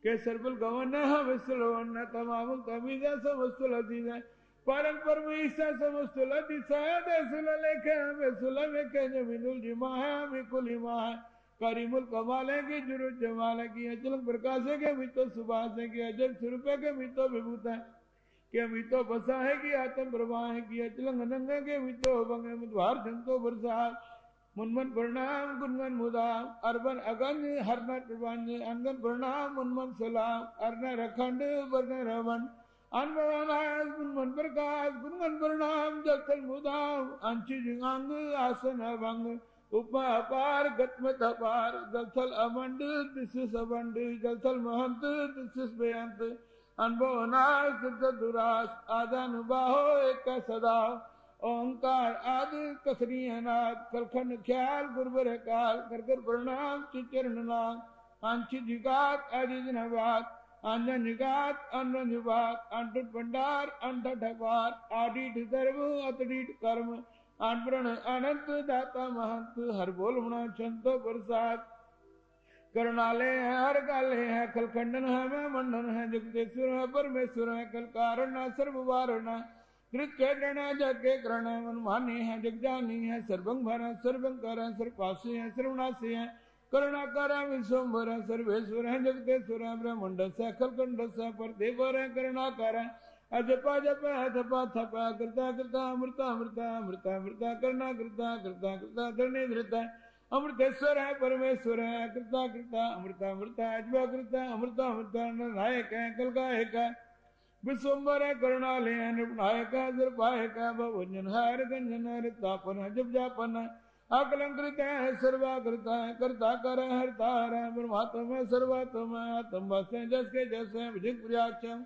के सरबुल गवन है हवसुल वन है तमामुल तमीज है समसुल अजीज है परम परम ईसा समस्तुल दिशाद सुल लेखे हमें सुल लेखे जमीनुल जिमा है हमें कुल हिमा है करीमुल कमाल है की जुरूद जमाल है की अचल प्रकाश है के मितो सुभाष है की अजब स्वरूप है के मितो विभूत है के मितो बसा है की आत्म प्रभा है की अचल अनंग है के मितो भंग है मुद्वार संतो बरसात मुनमन प्रणाम गुनमन मुदाम अरबन अगन हरन प्रवान अंगन प्रणाम मुनमन सलाम अरन रखंड बरन रवन अनवनास गुणमन प्रकाश गुणमन प्रणाम जल मुदाम अंशिज अंग आसन अभंग उपमा अपार गतमत अपार जलथल अमंड दिशिस अमंड जलथल महंत दिशिस बेअंत अनवनास जल दुरास आदान बाहो एक सदा ओंकार आदि कसरी अनाथ कलखंड ख्याल गुरबर काल करकर प्रणाम चिचरण नाम अंशिज गात अजिज नवात अंधन निगात, अंधन निवात, अंधन भंडार, अंधन ढगवात, आडीट धर्म, अतडीट कर्म, अनप्रण अनंत दाता महंत, हर बोल होना छंतो प्रसाद, करणाले है हर गाले है, कल खंडन है मैं मंडन है, जगतेश्वर है परमेश्वर है, कल कारण है सर्व वारणा, कृत करण है जगके करण है, मनमानी है जगजानी है, सर्वंग भर है सर्वंकर है, सर्वपासी है सर्वनाशी है, करुणाकार विश्वंभर है सर्वेश्वर है जगतेश्वर है, ब्रह्मंडस है खलखंडस है, परदेवर है करुणाकार है, अजपा जप है थपा थपा, कृता कृता अमृता अमृता अमृता अमृता, करुणा कृता कृता कृता धरणी धृता, अमृतेश्वर है परमेश्वर है, कृता कृता अमृता अमृता अजपा कृता अमृता अमृता, नायक है कलगायक है विश्वंभर है करुणालय है, नृपनायक है सर्वायक है, भवजन है हरगंजन है, तापन है जप जापन है, अकलंकृत है सर्वाकृत है, कर्ता कर है हरतार है, परमात्मा है सर्वात्म है, आतम्बस है जस के जस है विजय प्रियाचम,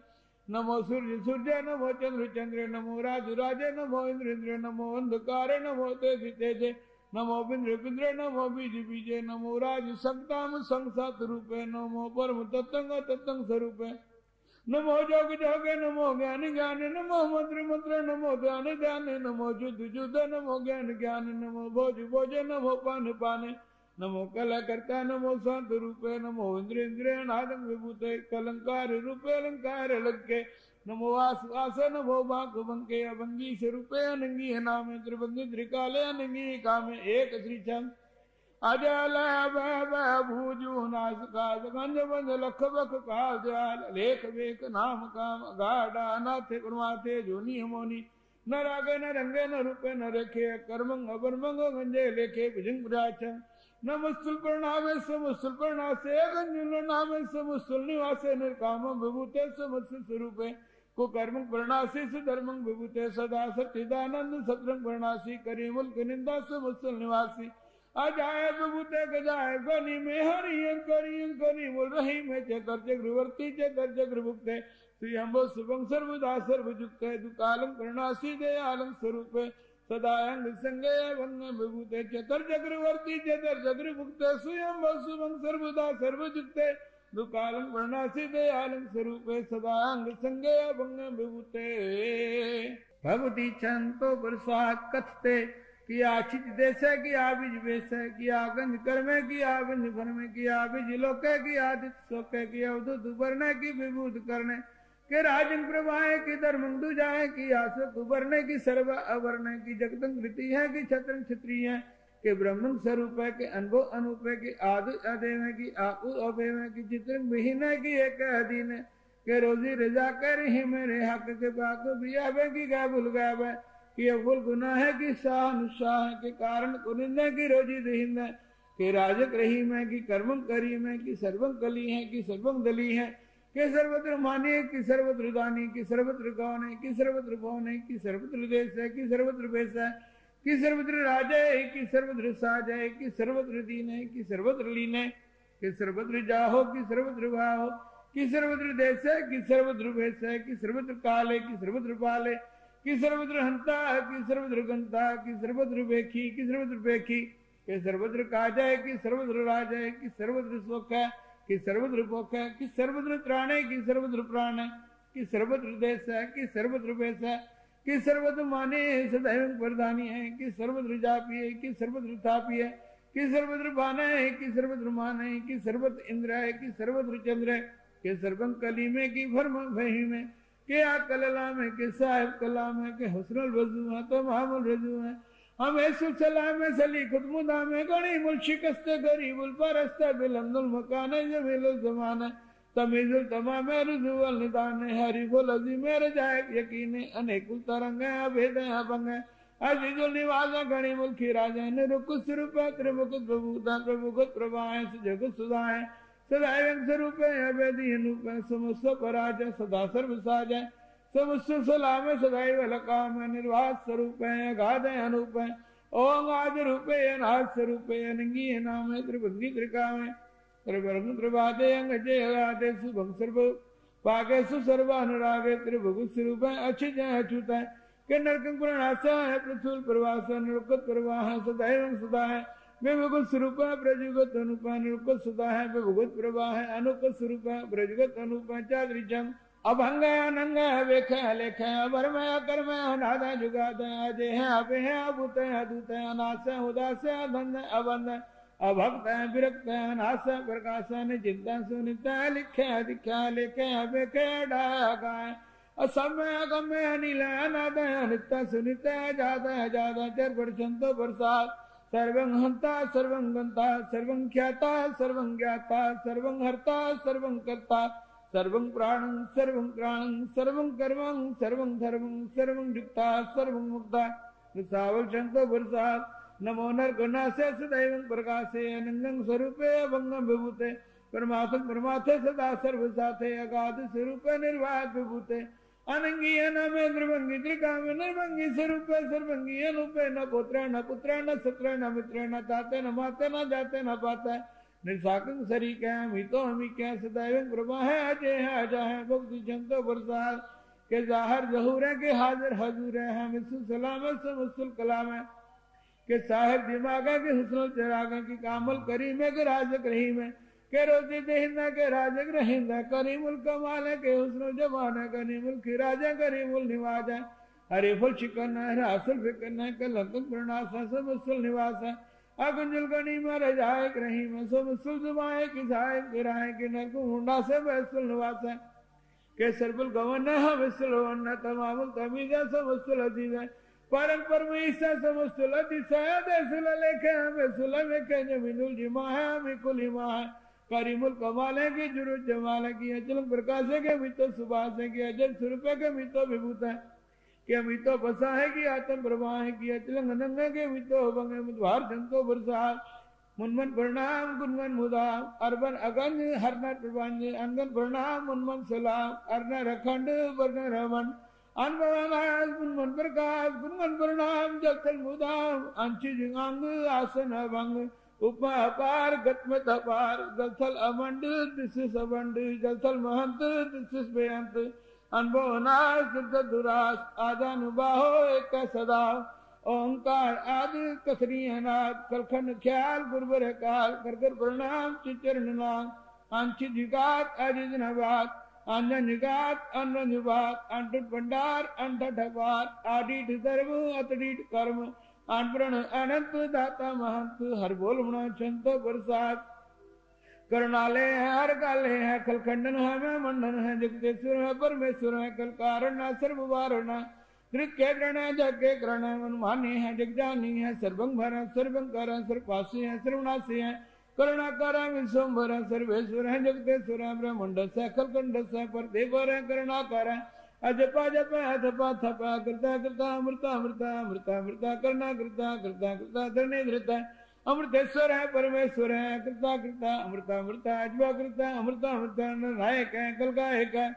नमो सूर्य सूर्य नमो चंद्र चंद्र, नमो राजु राजे, नमो इंद्र इंद्र, नमो अंधकार नमो तेज तेजे, नमो बिंद्र बिंद्र, नमो बीज बीजे, नमो राज संताम संग सात रूपे, नमो परम तत्ंग तत्ंग स्वरूपे, नमो जोग जोगे, नमो ज्ञान ज्ञान, नमो मंत्र मंत्र, नमो ध्यान ध्यान, नमो जुद जुद, नमो ज्ञान ज्ञान, नमो भोज भोज, नमो पान पाने, नमो कला करता, नमो शांत रूपे, नमो इंद्र इंद्र नादम विभूते, कलंकार रूपे अलंकार लगे, नमो आस आस, नमो बांक बंके, अभंगी स्वरूपे अनंगी नामे, त्रिबंधि त्रिकाले अनंगी कामे, एक श्री छम अजल भूजू नास काज लख बख काल, लेख वेख नाम काम गाढ़ा, नाथे गुणवाथे जोनी मोनी, न रागे न रंगे न रूपे न रेखे, कर्मंग अबर्मंग गंजे लेखे, भुजंग प्राचन न मुस्तुल प्रणामे समुस्तुल प्रणासे, गंजुल नामे समुस्तुल निवासे, निरकाम विभूते समुस्तुल स्वरूपे, कुकर्म प्रणासी सुधर्मंग विभूते, सदा सच्चिदानंद सतरंग प्रणासी, करीमुल निंदा समुस्तुल निवासी, अजाय विभूते गजाय गनी में हरियन करियन करी बोल रही में, चेतर चक्रवर्ती चेतर चक्रभुक्ते, श्री अम्बो शुभम सर्वदा सर्वजुक्ते, दुकालम करणासी दयालम स्वरूपे, सदायंग संगे भंग विभूते, चेतर चक्रवर्ती चेतर चक्रभुक्ते, श्री अम्बो शुभम सर्वदा सर्वजुक्ते, दुकालम करणासी दयालम स्वरूपे, सदायंग संगे भंग विभूते, भगवती छंतो प्रसाद कथते, किया छिज देश किया बीज वेश किया गंज कर्मे किया गंज भरमे किया बीज लोके किया दित सोके किया उदुत उबरने की विभूत करने के राजन प्रभाए की धर्मंदु जाए की आसुक उबरने की सर्व अवरने की जगदंग कृति है की छत्रन छत्री है के ब्रह्म स्वरूप है के अनुभो अनुपे की आदि अदेव है की आपु अभेव है की चित्र विहीन है की एक अधीन है के रोजी रजा कर ही मेरे हक के बाक बिया की गाबुल गाब है कि अफुल गुना है कि शाह अनुशाह है के कारण कुनिंदा की रोजी दहिंदा के राजक रहीम है कि कर्मम करीम है कि सर्वम कली है कि सर्वम दली है के सर्वत्र मानी है कि सर्वत्र दानी कि सर्वत्र गौन है कि सर्वत्र भवन है कि सर्वत्र देश है कि सर्वत्र भेष है कि सर्वत्र राजा है कि सर्वत्र साज है कि सर्वत्र दीन है कि सर्वत्र लीन है कि सर्वत्र जाहो कि सर्वत्र भाहो कि सर्वत्र देश है कि सर्वत्र भेष है कि सर्वत्र काल है कि सर्वत्र पाल है कि सर्वत्र हंता कि सर्वत्र गंता कि सर्वत्र बेखी कि सर्वत्र बेखी कि सर्वत्र काज है कि सर्वत्र राज है कि सर्वत्र सुख है कि सर्वत्र भोख है कि सर्वत्र त्राण है कि सर्वत्र प्राण है कि सर्वत्र देश है कि सर्वत्र भेष है कि सर्वत्र माने सदैव प्रधानी है कि सर्वत्र जापी है कि सर्वत्र थापी है कि सर्वत्र भाना है कि सर्वत्र मान है कि सर्वत्र इंद्र है कि सर्वत्र चंद्र है कि सर्वं कली में कि भर्म भही में के आ कलाम है के साहिब कलाम है के हुस्नुल वजू है तो मामूल रजू है हम ऐसु सलाम है सली खुद मुदाम है गणी मुल शिकस्ते गरीबुल परस्ते बिलंदुल मकान है जमीलुल जमान है तमीजुल तमाम है रुजुअल निदान है हरीफुल अजीम है रजायक यकीन है अनेकुल तरंग है अभेद है अभंग है अजीजुल निवाज है गणी मुल खिराज है निरुकुत स्वरूप है त्रिमुकुत प्रभुता प्रभुगुत प्रभा है सुजगुत सुधा है सदायंग स्वरूप है अभेदी अनूप है समस्त पराज है सदा सर्वसाज है समस्त सलाम है सदैव लकाम है निर्वास स्वरूप है अगाध है अनूप है ओंगाद रूप है अनाद स्वरूप है अनंगी है नाम है त्रिभंगी त्रिकाम है त्रिभ्रम त्रिभादे अंग जय अगाधे सुभंग सर्व पागे सुसर्व अनुरागे त्रिभुग स्वरूप है अछिज है अछूत है के नरकंग प्रणासा है पृथुल प्रवास है निरुक्त प्रवाह है सदैव सदा है वे भगवत स्वरूप प्रजुगत अनुपा निरुक्त सुधा है वे भगवत प्रभा है अनुक्त स्वरूप प्रजुगत अनुपा चादृजम अभंग अनंग है वेख है लेख है अभरमय अकर्मय अनादा जुगाद अजय है अभय है अभूत है अदूत है अनास है उदास है अधन है अबंध है अभक्त है विरक्त है अनास है प्रकाश है निचिंता सुनित है लिखे है दिखा लेखे अवेख है ढाका है असमय अगम्य अनिल है अनाद है अनिता सुनित है जाता है जाता चर प्रसंतो प्रसाद सर्वं हंता सर्वं गंता सर्वं ख्याता सर्वं ज्ञाता सर्वं हर्ता सर्वं कर्ता सर्वं प्राणं सर्वं क्राणं सर्वं कर्मं सर्वं धर्मं सर्वं युक्ता सर्वं मुक्ता निसावल शंतो प्रसाद नमो नरगुणासे सदैवं प्रकाशे अनंगं स्वरूपे अभंगं विभूते परमात्म परमाथे सदा सर्वसाथे अगाध स्वरूपे निर्वाद विभूते अनंगी अनामेन्द्र भंगी त्रिकाम निर्भंगी स्वरूप सर्वंगी अनुपे न पुत्र न पुत्र न सत्र न मित्र न ताते न माते न जाते न पाता निरसाकं सरी कह मितो हमी कह सदैव प्रभा है अजय है अजा है भक्ति जंतो बरसात के जाहर जहूर है के हाजिर हजूर है मिसल सलाम है समुसल कलाम है के साहिब दिमाग है के हुस्न चिराग है की कामल करीम है के राजक रहीम है के रोजी दहिंदा के राजक रहिंदा करीमुल कमाल है के हुस्न जमान है करीमुल खिराज है करीमुल निवाज है हरीफुल शिकन है रासुल फिकन है के लंकन प्रणास है सब मुसल निवास है अगुंजुल गनीमा रजायक रहीम है सब मुसल जुबाए कि जायक गिराए कि नरकु हुंडा से बैसुल निवास है के सरबुल गवन है हम इसुल वन है तमामुल तमीज है सब मुसल अजीज है परम परम ईसा सब मुसल अजीज है देसुल लेखे हम इसुल लेखे जमीनुल जिमा है हम इकुल हिमा है करीमुल कमाल है की जुरू जमाल है की अचल प्रकाश है के मितो सुभाष है की अजब स्वरूप है के मितो विभूत है के मितो बसा है की आत्म प्रभा है की अचल अनंग है के मितो अभंग है मुद्वार जंतो बरसात मुनमन प्रणाम गुनमन मुदाम अर्बन अगन हरन प्रभांज अंगन प्रणाम मुनमन सलाम अर्ण रखंड वर्ण रमन अनभवास मुनमन प्रकाश गुनमन प्रणाम जल मुदाम अंशि जिंगांग आसन अभंग उपमा अपार गतमत अपार जलथल अमंड दिशिस अमंड जलथल महंत दिशिस बेअंत अनुभव अनास दुरास आदानुबाहो एक सदा ओंकार आदि कसरी अनाथ कलखन ख्याल गुरबर काल करकर प्रणाम चिचरणनाथ आंची जिगात अजिज नवात अन्य निगात अन्न निवात अंटुट भंडार अंठठ अपार आडिट धर्म अतडीट कर्म अनप्रण अनंत दाता महंत हर बोल मना चंतो प्रसाद करणाले है हर काले है कलखंडन है मैं मंडन है जगतेश्वर है परमेश्वर है कल कारण है सर्व वारण है कृत के ग्रण है जग के ग्रण है मनमानी है जगजानी है सर्वंग भर है सर्वंकर है सर्वपासी है सर्वनाशी है करुणाकार है विश्वभर है सर्वेश्वर है जगतेश्वर है ब्रह्मंडस है कलखंडस है परदेवर है करुणाकार है अजपा जप अथपा थपा कृता कृता अमृता अमृता अमृता अमृता करना कृता कृता कृता धरने धृता अमृतेश्वर है परमेश्वर है कृता कृता अमृता अमृता अजपा कृता अमृता अमृता नायक है कलगायक है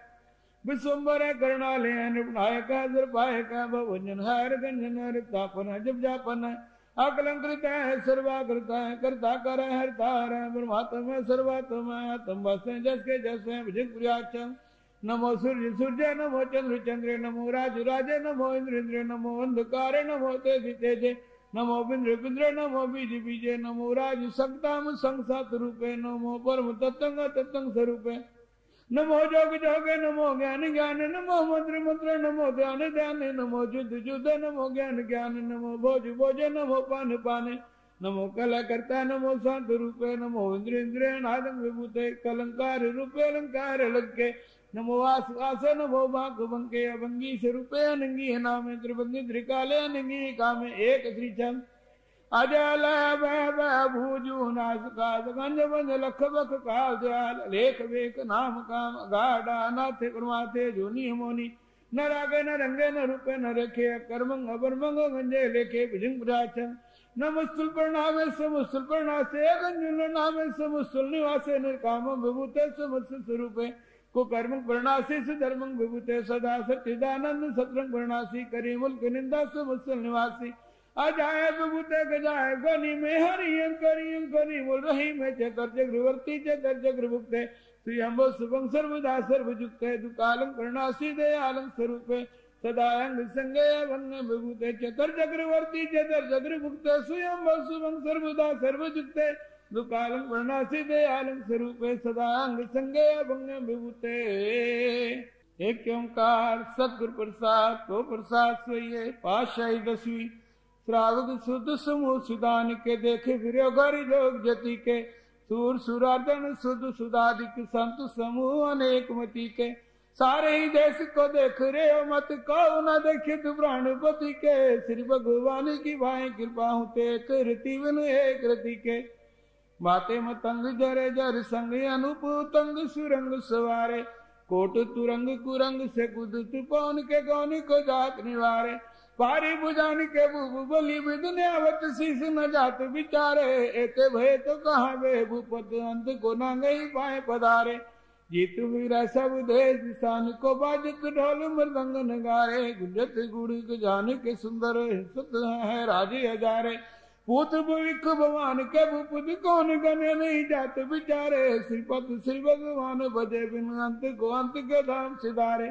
विश्वम्बर है करुणालय है नृपनायक है दुर्पायक है भवंजन है हरगंजन है रिप्तापन है जप जापन है अकलंकृत है सर्वाकृत है करता कर है हरतार है ब्रह्मात्म है सर्वात्म है आतम्बस है जस के जस है भुजग प्रियाक्षम नमो सूर्य सूर्य नमो चंद्र चंद्रे नमो राजु राजे नमो इंद्र इंद्रे नमो अंधकारे नमो तेजि तेजे नमो बिंद्र बिंद्रे नमो बीज बीजे नमो राजु सक्ताम संसात रूपे नमो परम तत्तंग तत्तंग स्वरूपे नमो जोग जोगे नमो ज्ञान ज्ञान नमो मंत्र मंत्र नमो ध्यान ध्यान नमो जुद जुद नमो ज्ञान ज्ञान नमो भोज भोज नमो पान पाने नमो कला करता नमो शांत रूपे नमो इंद्र इंद्रे नादम विभूते कलंकार रूपे अलंकार लगे नमो वास वास नमो भाग बंके अभंगी स्वरूपे अनंगी है नामे त्रिबंधि त्रिकाले अनंगी कामे एक श्री छम अजल भूजु नास काज गंज बंज लख बख काल दयाल लेख वेख नाम काम गाढ़ा नाथे कुरमाथे जोनी मोनी न रागे न रंगे न रूपे न रेखे कर्मंग अबर्मंग गंजे लेखे भुजंग प्राचन नमस्तुल प्रणामे समुस्तुल प्रणासे गंजुल नामे समुस्तुल निवासे निरकाम विभूते समुस्तुल स्वरूपे कुकर्म प्रणासी सुधर्म विभूते सदा सच्चिदानंद सतरंग प्रणासी करीमुल निंदा सुमुसल निवासी अजाय विभूते गजाय गनी में हरियम करीम करीमुल रहीम चतुर जगृवर्ती चतुर जगृभुक्ते श्री अम्बो शुभम सर्वदा सर्वजुक्ते दुकालम प्रणासी दयालम स्वरूपे सदांग संगया वन्नम भूते चकर चक्रवर्ती चतर चक्रभुक्ते स्वयं वसुवं सर्वदा सर्वजुक्ते दुकालं वर्णासि दयालं स्वरूपे सदांग संगया वन्नम भूते। एक ओंकार सतगुरु प्रसाद तो प्रसाद सोये पाशाही दसवीं श्रावक शुद्ध समूह सुदान के देखे फिर गौरी लोग जति के सूर सुराधन शुद्ध सुदादिक संत समूह अनेक मति के सारे ही देश को देख रहे हो मत कहो न देखे तू प्राणपति के श्री भगवान की भाई कृपा हूँ तेक रति विनु एक रति के माते मतंग जरे जर संग अनुपूतंग सुरंग सवारे कोट तुरंग कुरंग से कुद त्रिपौन के गौन को जात निवारे पारी बुझान के बुबु बोली विदुन्यावत शीश न जात बिचारे एते भय तो कहाँ वे भूपत अंत को न गई पाए पधारे जीतु वीरा सब देश किसान को बाजत ढोल मृदंग नगारे गुंजत गुड़ी के जान के सुंदर सत है राजे हजारे पुत्र भविक भगवान के भूपद कौन गने नहीं जात बिचारे श्रीपत श्री भगवान बजे बिन अंत को अंत के धाम सिधारे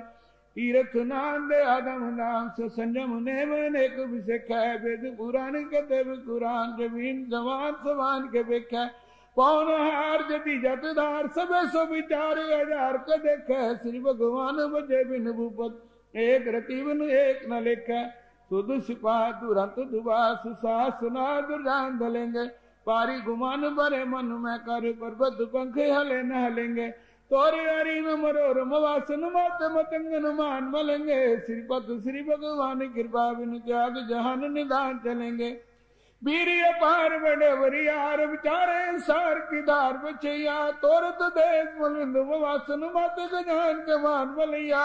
तीर्थ नाम दे आदम नाम से संयम ने मैंने को विषय है वेद पुराण के देव कुरान जमीन जवान समान के बेख्या पौन हार जति जतदार सबे सो विचारे हजार को देखे श्री भगवान बजे बिन भूपत एक रति बिन एक न लेखे तो दुष्पाह दुरंत दुबास सास सुना दुर्जान धलेंगे पारी गुमान भरे मन में कर पर्वत पंख हले न हलेंगे तोरे हरी न मरोर मवासन मत मतंग नुमान मलेंगे श्रीपत श्री भगवान कृपा बिन त्याग जहान निदान चलेंगे बीरिय पार बड़े वरियार विचारे सार की धार बचैया तोरत देश मलिंद वासन मत गजान के मान बलैया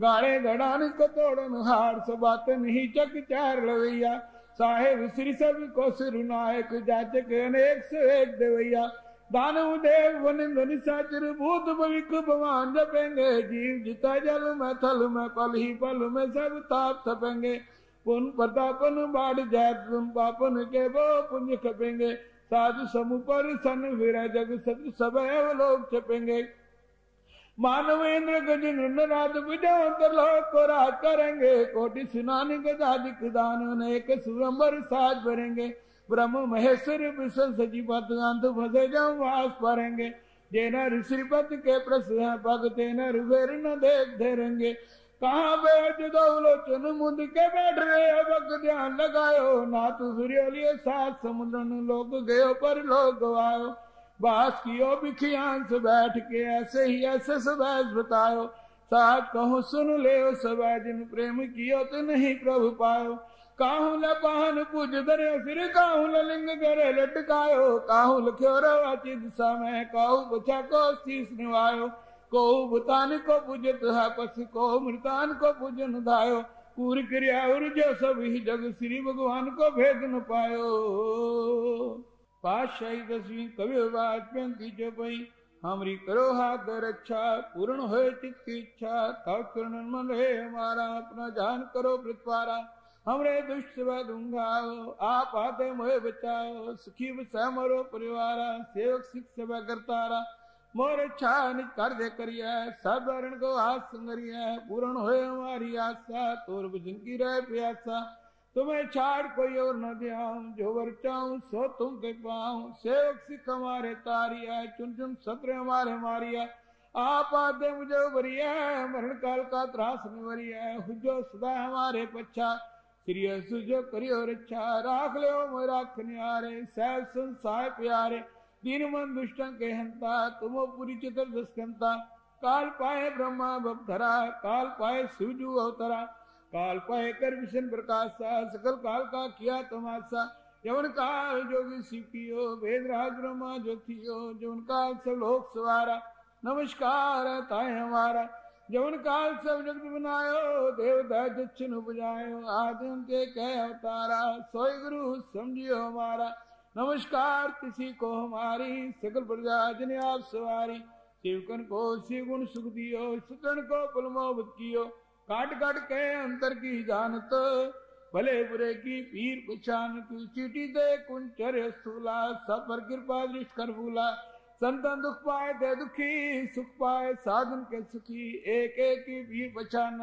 गाड़े गड़ान को तोड़न हार सबात नहीं चक चार लवैया साहेब श्री सब को सिरुनायक जाचक अनेक से एक देवैया दानव देव वनिंद निशाचर भूत भविक भगवान जपेंगे जीव जिता जल में थल में पल ही पल में सब ताप थपेंगे पुन प्रतापन बाढ़ जात पापन के वो पुंज खपेंगे साधु समूह पर सन फिर जग सत सब लोग छपेंगे मानव इंद्र गजन नाथ विजय अंतरलोक को राज करेंगे कोटि सुनानी गजादिक दान अनेक सुरंबर साज भरेंगे ब्रह्म महेश्वर विष्णु सजीपत अंत भसे जाऊं वास पड़ेंगे जेना ऋषिपत के प्रसह भगत न रुवेर न देख धरेंगे कहाँ बेलोचन मुद के बैठ रहे अब ध्यान लगायो नाथ सूर्य सात समुद्रन लोग गयो पर लोग गवायो बास कियो बिखियान से बैठ के ऐसे ही ऐसे सबैस बतायो साथ कहूँ सुन ले सब जिन प्रेम कियो तो नहीं प्रभु पायो काहू ल पाहन पूज धरे फिर काहू लिंग करे लटकायो काहू लख्यो रवाची दिशा में काहू बचा को शीश निवायो को भूतान को पूजत है पशु को मृतान को पूजन दायो पूरी क्रिया और जो सब ही जग श्री भगवान को भेद न पायो। पातशाही दसवीं कवि वाजपेयी जो पई हमरी करो हाथ रक्षा पूर्ण होए चित की इच्छा तव चरणन मन है हमारा अपना जान करो प्रतिपारा हमरे दुष्ट सेवा दूंगा आप आते मोहे बचाओ सुखी बसा मरो परिवारा सेवक सिख सेवा करतारा मोर इच्छा निज कर दे करिया सब अरण को हाथ संगरिया पूर्ण होए हमारी आशा तोर भजन की रह प्यासा तुम्हें छाड़ कोई और न दियाऊं जो वर चाहूं सो तुम के पाऊं सेवक सिख हमारे तारिया चुन चुन सत्र हमारे मारिया आप आते मुझे उबरिया मरण काल का त्रास निवरिया हुजो सदा हमारे पच्छा श्री सुजो करियो रक्षा राख ले मेरा खनियारे सहब सुन साय प्यारे तीन मन दुष्ट के हंता तुमो पूरी चतुर्दशकंता काल पाए ब्रह्मा बपधरा काल पाए सूजु अवतरा काल पाए कर विष्णु प्रकाशा सकल काल का किया तमाशा जवन काल जोगी सिकियो वेद राज ब्रह्मा ज्योतियो जवन काल सब लोक सवारा नमस्कार ताय हमारा जवन काल सब जगत बनायो देवदा दक्षिण बुझायो आदिम के कह अवतारा सोई गुरु समझियो हमारा नमस्कार किसी को हमारी सकल प्रजा जन आप सवारी शिवकन को शिव गुण सुख दियो सुतन को पलमोबत कियो काट काट के अंतर की जानत भले बुरे की पीर पहचान की चीटी दे कुंचर सूला सब पर कृपा दृष्ट कर भूला संतन दुख पाए दे दुखी सुख पाए साधन के सुखी एक एक की पीर पहचान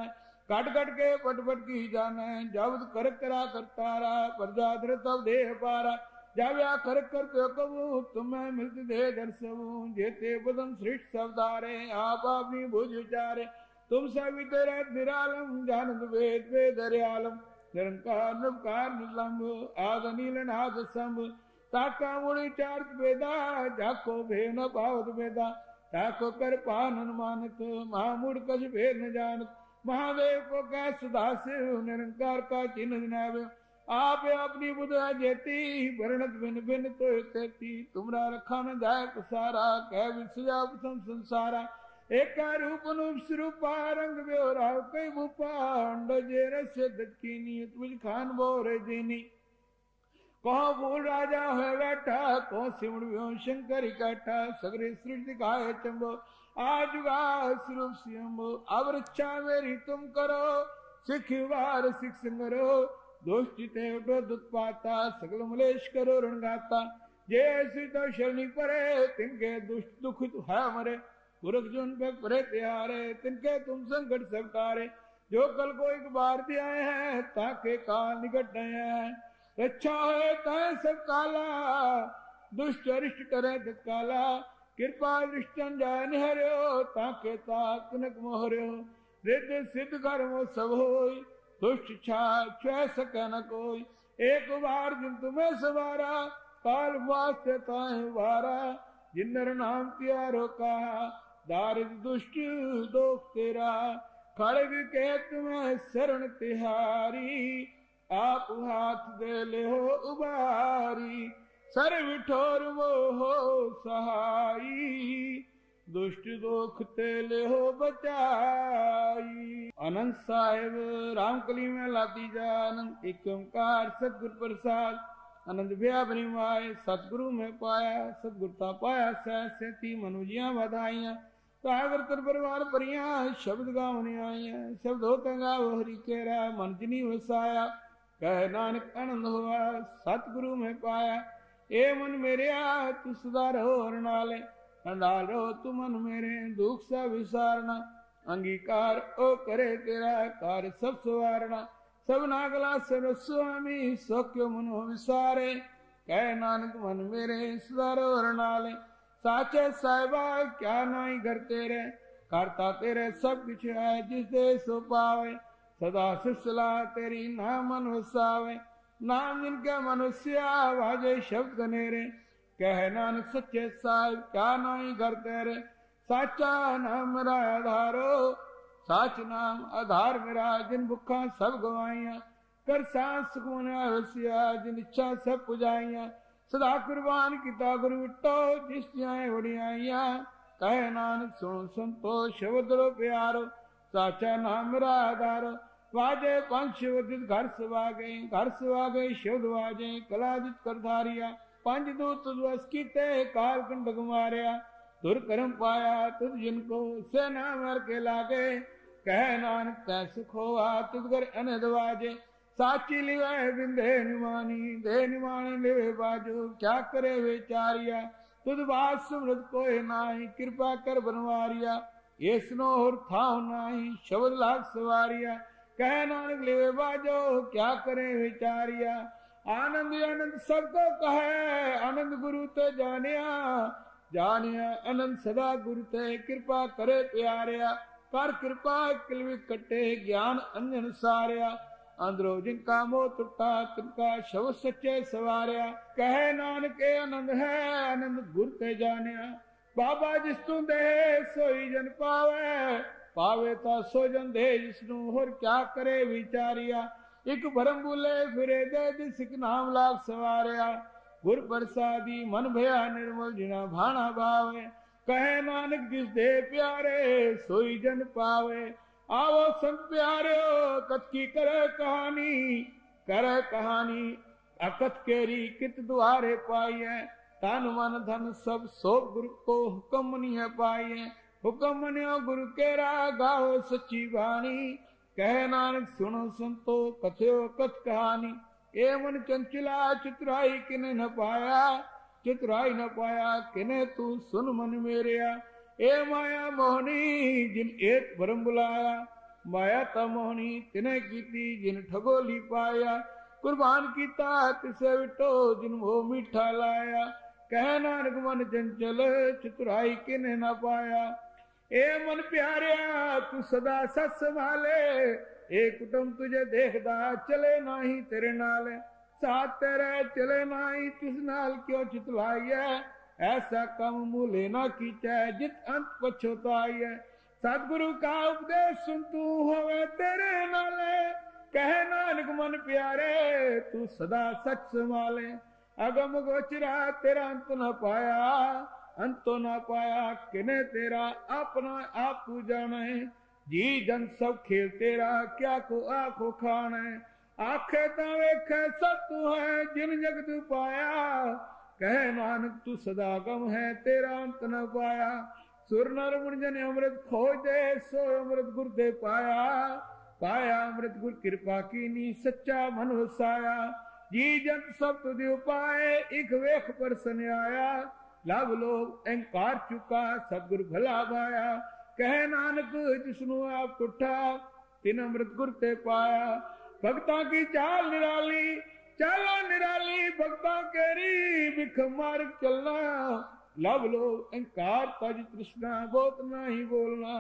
काट काट के पटपट की जाने जावद कर करा करता रहा प्रजाधर तब देह पारा जाव्या कर कर तो कबू तुम्हें मृत देह दर्शवू जेते बदन श्रेष्ठ सवदारे आप आपनी भुज विचारे तुम सभी तेरा निरालम जानंद वेद वेद दरियालम निरंकार नवकार निलंब आद नील नाद संभ ताका मुनि चार्त वेदा जाको भे न पावत वेदा ताको कर पान अनुमानित महामूढ़ कछ भेद न जानत महादेव को कह सदाशिव निरंकार का चिन्ह जनावे आप अपनी बुद्धा जेती वर्णत भिन्न भिन्न तो तेती तुमरा रखा न जाय पसारा कह विसया प्रथम संसारा एक रूप अनुप स्वरूपा रंग ब्योरा कई भूपा अंडो जे रस दकीनी तुझ खान बोरे जीनी कहो भूल राजा है बैठा कहो सिमड़ व्यो शंकर इकट्ठा सगरे सृष्टि गाय चंबो आजुगा स्वरूप सिंबो अवरक्षा मेरी तुम करो सिखवार सिख संगरो दोषिते उठो दुत्पाता सकल मलेश करो रणगाता जे सीता शरणी परे तिनके दुष्ट दुख है मरे पुरख जुन पे परे त्यारे तिनके तुम संकट सवकारे जो कल को एक बार दिया है ताके काल निकट है रक्षा है तय सब काला दुष्ट अरिष्ट करे तत्काला कृपा दृष्टन जाय निहरो ताके तातनक मोहरो रिद्ध सिद्ध कर्म सब होय दुष्ट छा छह सक न कोई एक बार जिन तुम्हें सवारा काल वास्ते ताहि वारा जिन नर नाम त्यारो कहा दारिद दुष्ट दोख तेरा खड़ग के तुम्हें शरण तिहारी आप हाथ दे ले हो उबारी सर्व ठोर वो हो सहाई दुष्ट दोख तेले हो बचाई। अनंद साहिब रामकली में लाती जान एक ओंकार सतगुरु प्रसाद आनंद भया परिमाय सतगुरु में पाया सतगुरुता पाया सहसती मनुजिया बधाइया सागर तर परिवार परिया शब्द गावने आया शब्द होता गाव हरि केरा मन जिनी वसाया कह नानक आनंद हुआ सतगुरु में पाया ए मन मेरे आ तू सदा रहो हर नाले हरनाल रहो तू मन मेरे दुख सा विसारना अंगीकार ओ करे तेरा कार्य सब सुवारना सब नागला सर्व स्वामी सौख्य मनो विसारे कह नानक मन मेरे सदा रहो हर नाले साचे साहिबा क्या नाई घर तेरे करता तेरे सब कुछ है जिस दे सो पावे सदा सिलसिला तेरी ना मन वसावे नाम जिनके मनुष्य आवाजे शब्द नेरे कह नानक सच्चे साहिब क्या नहीं करते रे साचा नाम मेरा आधारो साच नाम आधार मेरा जिन भुखा सब गवाइया कर सांस सुकून आवश्या जिन इच्छा सब पुजाइया सदा कुर्बान किता गुरु विटो जिस जाए वड़ियाइया कह नानक सुन संतो शब्द रो प्यारो साचा नाम मेरा आधारो वाजे पंच वदित घर सवा गए घर सवा गए शब्द वाजे कलादित कर धारिया पंच दूत तुझवस कीते काल कंटक मारिया दुर कर्म पाया तुझ जिनको सेना मर के लागे कह नानक तै सुख होआ तुझ घर अनद वाजे साची लिवे बिंदे निमानी दे निमानी लिवे बाजू क्या करे बेचारिया तुझ बात सुमृत कोई नाही कृपा कर बनवारिया ये सुनो और थाव नाही शब्द लाग सवारिया कह नानक लिवे बाजो क्या करे विचारिया आनंद आनंद सबको कहे आनंद गुरु ते जानिया जानिया आनंद सदा गुरु ते कृपा करे प्यारिया कर कृपा किलवी कटे ज्ञान अंजन सारिया अंदरो जिनका मोह टूटा तिनका शव सच्चे सवारिया कह नानक आनंद है आनंद गुरु ते जानिया बाबा जिस तू दे सोई जन पावे पावे ता सोजन दे जिसनु होर क्या करे विचारिया एक भरम बुले फिरे दे जिसक नाम लाग सवारिया गुर प्रसादी मन भया निर्मल जिना भाना भावे कहे नानक जिस दे प्यारे सोई जन पावे आवो संत प्यारे कत की करे कहानी करे कहानी अकत केरी कित द्वारे पाई है तन मन धन सब सो गुरु को हुक्म नहीं पाई है हुक्म मन्यो गुरु केरा गाओ सच्ची वाणी कह नानक सुनो संतो कथ्यो कथ कहानी ए मन चंचला चितराई किने न पाया चितराई न पाया किने तू सुन मन मेरिया ए माया मोहनी जिन एक भरम बुलाया माया तमोहनी तिने कीती जिन ठगोली पाया, कुर्बान कीता तिसे विटो जिन मोह मीठा लाया। कह नानक मन चंचल चतुराई किने ना पाया, ए मन प्यारिया तू सदा सच संभाले। ए कुटुंब तुझे देखदा चले नाही तेरे नाले, साथ तेरे चले नाही तिस नाल क्यों चितलाइए। ऐसा कम मूले ना कीचै जित अंत पछताइए, सतगुरु का उपदेश सुन तू होवे तेरे नाले। कहे नानक मन प्यारे तू सदा सच संभाले, अगम गोचरा तेरा अंत न पाया, अंतो ना पाया किने तेरा अपना आप तू जाने। जी जन सब खेल तेरा क्या को आखो खाने, आखे ता वेखे सब तू है जिन जग तू पाया। कहे नानक तू सदा गम है तेरा अंत न पाया, सुर नर मुनिजन अमृत खोजे सो अमृत गुर दे पाया। पाया अमृत गुर कृपा कीनी सच्चा मन वसाया, जी जन सब तुद उपाय इक वेख पर सन आया। लाभ लोग अहंकार चुका सतगुर भला भाया, कहे नानक जिसनु आप उठा तिन अमृत गुर ते पाया। भक्ता की चाल निराली चाला निराली भक्ता केरी बिख मार्ग चलना, लाभ लोग अहंकार तज तृष्णा बहुत नहीं बोलना।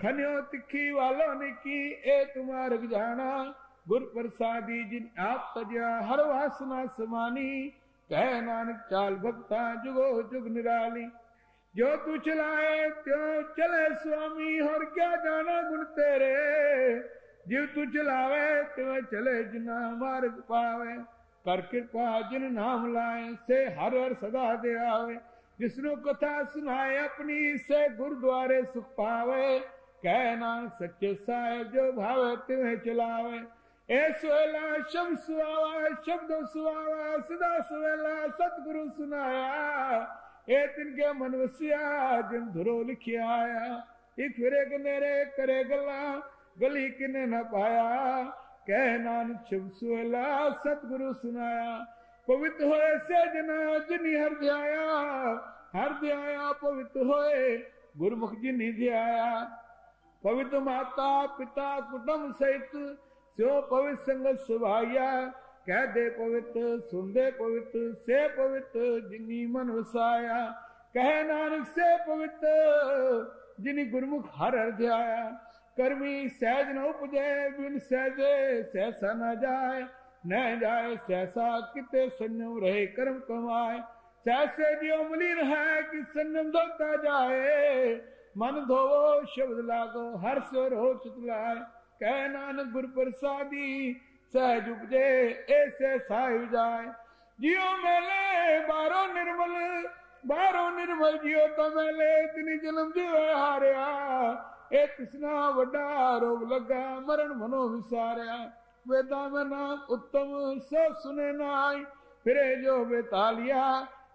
खन्यो तिखी वालों ने की ए तुम्हारग जाना, गुर प्रसादी जिन आप तजया हर वासना समानी। कह नानक चाल भक्ता जुगो जुग निराली, जो तू चलाए त्यों चले स्वामी। और क्या जाना गुण तेरे जीव तू चलावे, त्यों चले जिना मार्ग पावे। कर कृपा जिन नाम लाए से हर हर सदा दे आवे, जिसनु कथा सुनाए अपनी से गुरुद्वारे सुख पावे। कह नानक सच्चे साहेब जो भावे त्यों चलावे, ऐसोला शब्द सुहावा शब्दों सुहावा सदा सुवेला सतगुरु सुनाया। ए तिनके मन वसिया जिन धुरो लिखिया आया, एक फिरे कनेरे करे गला गली किने न पाया। कह नानक शब्द सुवेला सतगुरु सुनाया, पवित्र होए से जना जिनी हर ध्याया। हर ध्याया पवित्र होए गुरुमुख जिनी ध्याया, पवित्र माता पिता कुटुंब सहित जो पवित्र संगत सुभाया। कह दे पवित्र सुन दे पवित्र से पवित्र जिनी मन वसाया। कह नानक से पवित्र जिनी गुरमुख हर हर ध्याया। कर्मी सहज न उपजे बिन सहजे सहसा न जाए, न जाए सहसा किते संयम रहे कर्म कमाए। सहसे जो मलिन है कि संयम धोता जाए, मन धोवो शब्द लागो हर स्वर हो चितलाए। कह नानक गुर प्रसादी सहज उपजे ऐसे साहिब जाए, जियो मेले बारो निर्मल बारो निर्मल जियो तो मेले। तिनी जन्म जीवे हारिया ए कृष्णा वड्डा रोग लगा मरण मनो विसारिया। वेदा में नाम उत्तम सो सुने नाई फिरे जो बेतालिया।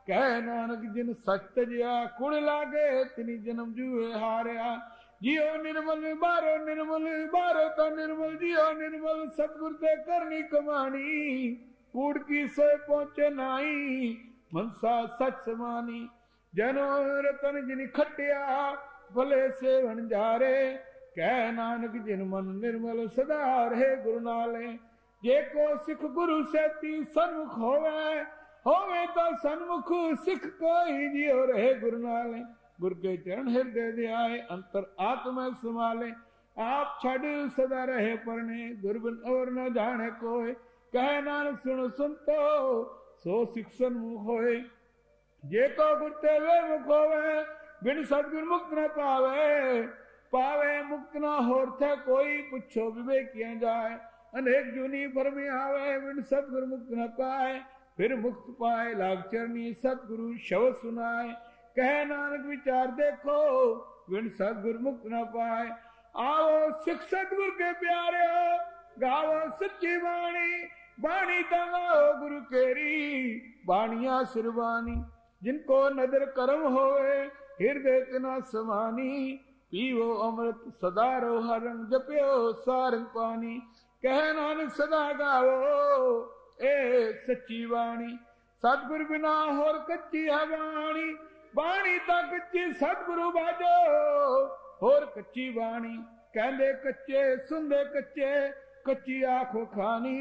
कह नानक जिन सच जिया कुड़ लागे तिनी जन्म जीवे हारिया। जियो निर्मल बारो निर्मल बारो तो निर्मल जियो निर्मल सतगुर ते करनी कमानी। कूड़ की सोए पहुंचे नाई मनसा सच समानी, जनो रतन जिन खटिया भले से वनजारे। कह नानक जिन मन निर्मल सदा रहे गुरु नाले। जे को सिख गुरु सेती सन्मुख होवे होवे तो सन्मुख सिख कोई जियो रहे गुरु नाले। गुर के चरण हृदय दे आए अंतर आत्मा समाले, आप छड़ सदा रहे परने गुर बिन और न जाने कोय। कहे नानक सुनो सुनतो सो शिक्षण मुख होए, जे को गुर ते वे मुख होवे बिन सतगुर मुक्त न पावे। पावे मुक्त न होर थे कोई पूछो विवेक किए जाए, अनेक जुनी भर में आवे बिन सतगुर मुक्त न पाए। फिर मुक्त पाए लाग चरनी सतगुरु शब्द सुनाए। कहे नानक विचार देखो बिन सतगुर मुक्त न पाए। आओ सिख सतगुर के प्यारे हो गावो सच्ची वाणी, वाणी गाओ गुरु केरी वाणिया सिरवानी। जिनको नदर कर्म होवे हृदय तना समानी, पीवो अमृत सदा रो हर रंग जपियो सारंग पानी। कहे नानक सदा गाओ ए सच्ची वाणी, सतगुर बिना होर कच्ची है वाणी। वाणी ता कच्ची सतगुरु बाजो और कच्ची वाणी कहंदे कच्चे सुंदे कच्चे कच्ची आखो खानी,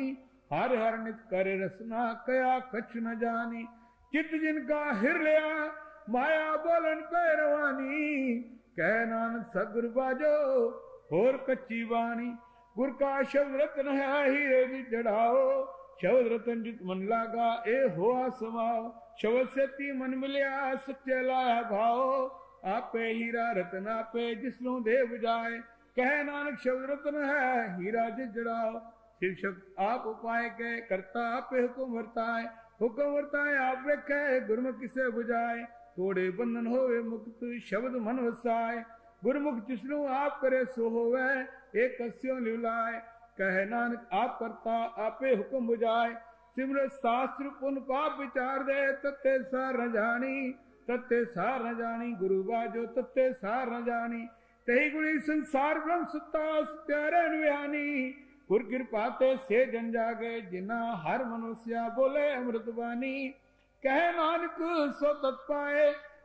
हर हर नित करे रसना कया कछ न जानी। चित जिनका हिर लिया माया बोलन पे रवानी, कह नानक सगुर बाजो होर कच्ची वाणी। गुर का शब्द रत्न है हीरे जी जड़ाओ, शब्द रतन जित मन लागा ए होआ समाओ। शब्द से ती मन मिलिया सच्चे लाया भाओ, आपे हीरा रतन आपे जिसनु दे बुझाए। कह नानक शब्द रतन है हीरा जी जड़ाओ, शिव शब्द आप उपाय के करता आपे हुक्म वर्ताए। हुक्म वर्ताए आप कहे गुरमुख से बुझाए, थोड़े बंधन होवे मुक्त शब्द मन वसाए। गुरमुख जिसनु आप करे सो होवे एक कस्यों लिवलाए। कहे नानक आप करता आपे हुक्म बुझाए, सिमरत शास्त्र पुन पाप विचार दे तत्ते सार न जानी। तत्ते सार न जानी गुरु बाजो तत्ते सार न जानी, तही गुणी संसार ब्रह्म सुता प्यारे निहानी। गुर कृपा ते से जन जागे जिना हर मनुष्या बोले अमृत वाणी। कहे नानक सो तत् पाए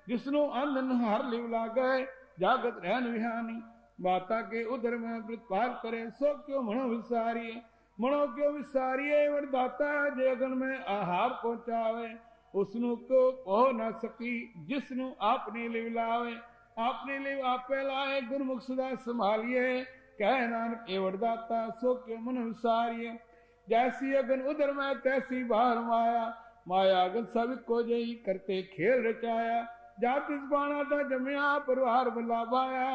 जिसनु आनंद हर लिव लागे, जागत रहन विहानी। माता के उदर में अमृत पार करे सो क्यों मनो विसारिये, मनो क्यों विसारिये। वरदाता जगन में आहार पहुंचावे, उसनु को कहो न सकी जिसनु आपने लिव लावे। आपने लिव आपे लाए गुरमुख सदा संभालिये, कह नानक ए वरदाता सो क्यों मन विसारिये। जैसी अगन उदर में तैसी बाहर माया, माया अगन सभी को जई करते खेल रचाया। जातिस बाणा था जमया परिवार बलाबाया,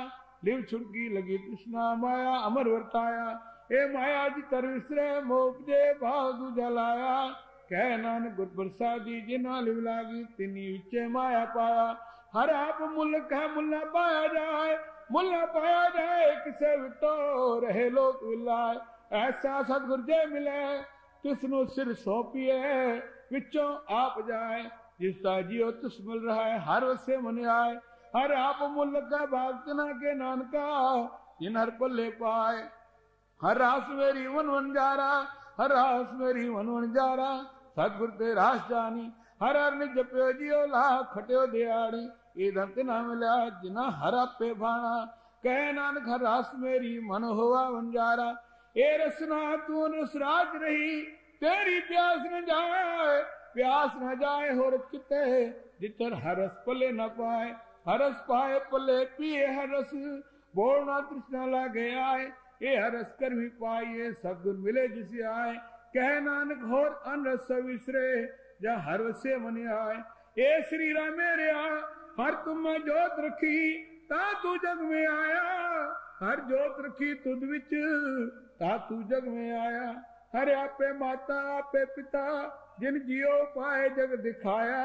लिव छुड़की लगी कृष्णा माया अमर वर्ताया। ए माया जी तरविसरे मोपजे भाव दू जलाया, कह नानक गुर प्रसादी जिना लिव लागी तिनी विचे माया पाया। हर आप मुल्क है मुल्ला पाया जाए, मुल्ला पाया जाए किसे विटो रहे लोग विलाए। ऐसा सतगुर जे मिले तिसनु सिर सौंपिए, विचों आप जाए जिसका जियो तुस मिल रहा है हर वसे मन आए। हर आप मुल्क का भागतना के नानका इन हर को ले पाए। हर रास मेरी वन वन जा रहा, हर रास मेरी वन वन जा रहा, सतगुर ते रास जानी। हर हर ने जप्यो जियो ला खट्यो दिहाड़ी, ये धन तिना मिला जिना हरा पे भाना। कहे नानक हर रास मेरी मन हुआ बंजारा, ए रसना तू नुसराज रही तेरी प्यास न जाए। प्यास न जाए हो रस किते जितर हरस पले न पाए। हरस पाए पले पिए हरस बोलना तृष्णा लागे आए। ये हरस कर भी पाए सदगुण मिले जिसे आए। कहे नानक होर अनरस विसरे जा हर वसे मन आए। ए श्री रामे रिया हर तुम जोत रखी ता तू जग में आया। हर जोत रखी तुद विच ता तू जग में आया। हर आपे माता आपे पिता जिन जियो पाए जग दिखाया।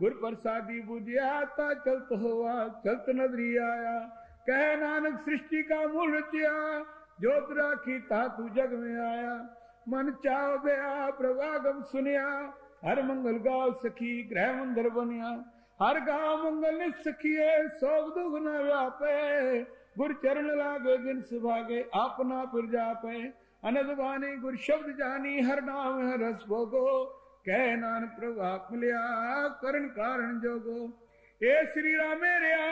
गुर प्रसादी बुझिया ता चलत हुआ चलत नजरी आया। कहे नानक सृष्टि का मूल रचिया जोत राखी ता तू जग में आया। मन चाव बया प्रवागम सुनिया हर मंगल गाव सखी ग्रह मंदिर बनिया। हर गांव मंगल नित सखिए सब दुख न व्यापे। गुर चरण लागे बिन सुभागे आपना फिर जापे। अनद वाणी गुर शब्द जानी हर नाम हर रस भोगो। कह नानक प्रभु आप मिलिया करण कारण जोगो। ए श्री रामे रिया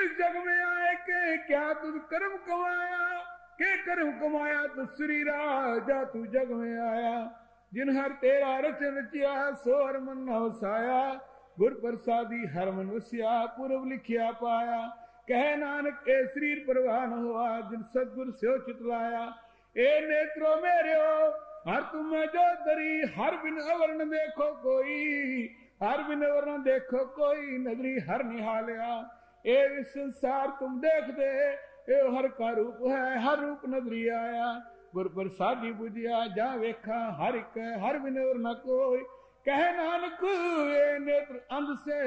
इस जग में आए के क्या तुझ कर्म कमाया। के कर्म कमाया तू श्री राजा तू जग में आया। जिन हर तेरा रच रचिया सो हर मन नवसाया। गुर प्रसादी हर मनुष्या पूर्व लिखिया पाया। कहे नानक ए शरीर परवान हुआ जिन सदगुर से चितलाया। ए नेत्रो मेरे हर तुम जो दरी हर बिन अवर्ण देखो कोई। हर बिन अवर्ण देखो कोई नजरी हर निहालिया। ए इस संसार तुम देख दे ए हर का रूप है हर रूप नजरी आया। गुर प्रसादी बुझिया जा वेखा हर एक हर बिन अवर्ण कोई। कहे नानक ए नेत्र अंध से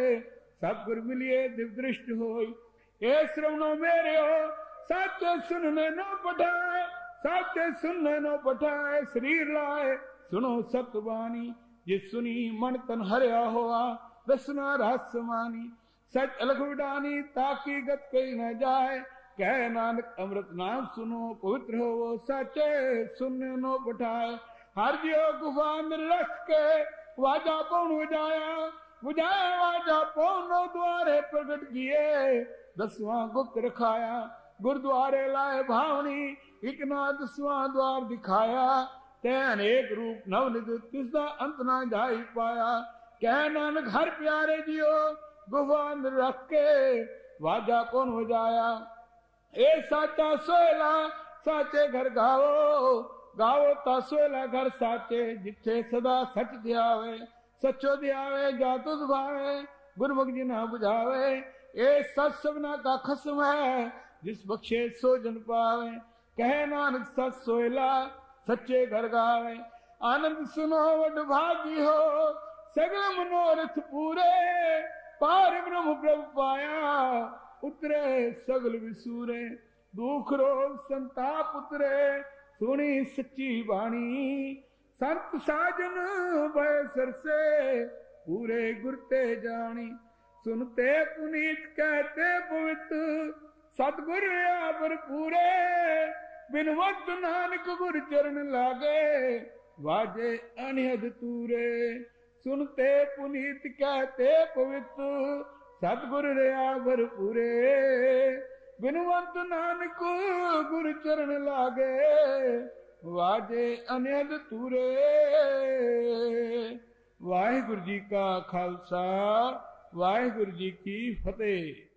सब गुर मिलिए दिव्य दृष्ट होई। ए श्रवणो मेरे हो साचे सुनने नो पठाए। साचे सुनने नो पठाए शरीर लाए सुनो सतवाणी। जिस सुनी मन तन हरिया होआ रसना रस मानी। सच अलख उडानी ताकि गत कही न जाए। कहे नानक अमृत नाम सुनो पवित्र हो साचे सुनने नो पठाए। हर जियो गुफा में रख के वाजा पौन बुझाया। बुझाया वाजा पौन द्वारे प्रगट किए दसवां गुप्त रखाया। गुरुद्वारे लाए भावनी इक नाद स्वां द्वार दिखाया। तै अनेक रूप नवनिध तिसदा अंत ना जाई पाया। कह नानक हर प्यारे जियो गुफान रख के वाजा कौन बजाया। ए साचा सोहला साचे घर गाओ गाओ ता सोहला घर साचे। जिथे सदा सच दियावे सचो दियावे जातु सुभावे गुरमुख जी ना बुझावे। ए सच सबना का खसम है जिस बख्शे सो जन पावे। कहे नानक सच सोहला सच्चे घर गावे। आनंद सुनो वड भागी हो सगल मनोरथ पूरे। पार ब्रह्म प्रभु पाया उतरे सगल विसूरे। दुख रोग संताप उतरे सुनी सच्ची वाणी। संत साजन भय सर से पूरे गुरते जानी। सुनते पुनीत कहते पवित्र सतगुर आवर पूरे। बिनवत नानक गुर चरण लागे वाजे अनहद तूरे। सुनते पुनीत कहते पवित्र सतगुर रया भरपूरे। बिनवंत नानक गुरु चरण लागे वाजे अनहद तूरे। वाहिगुरु जी का खालसा वाहिगुरु जी की फतेह।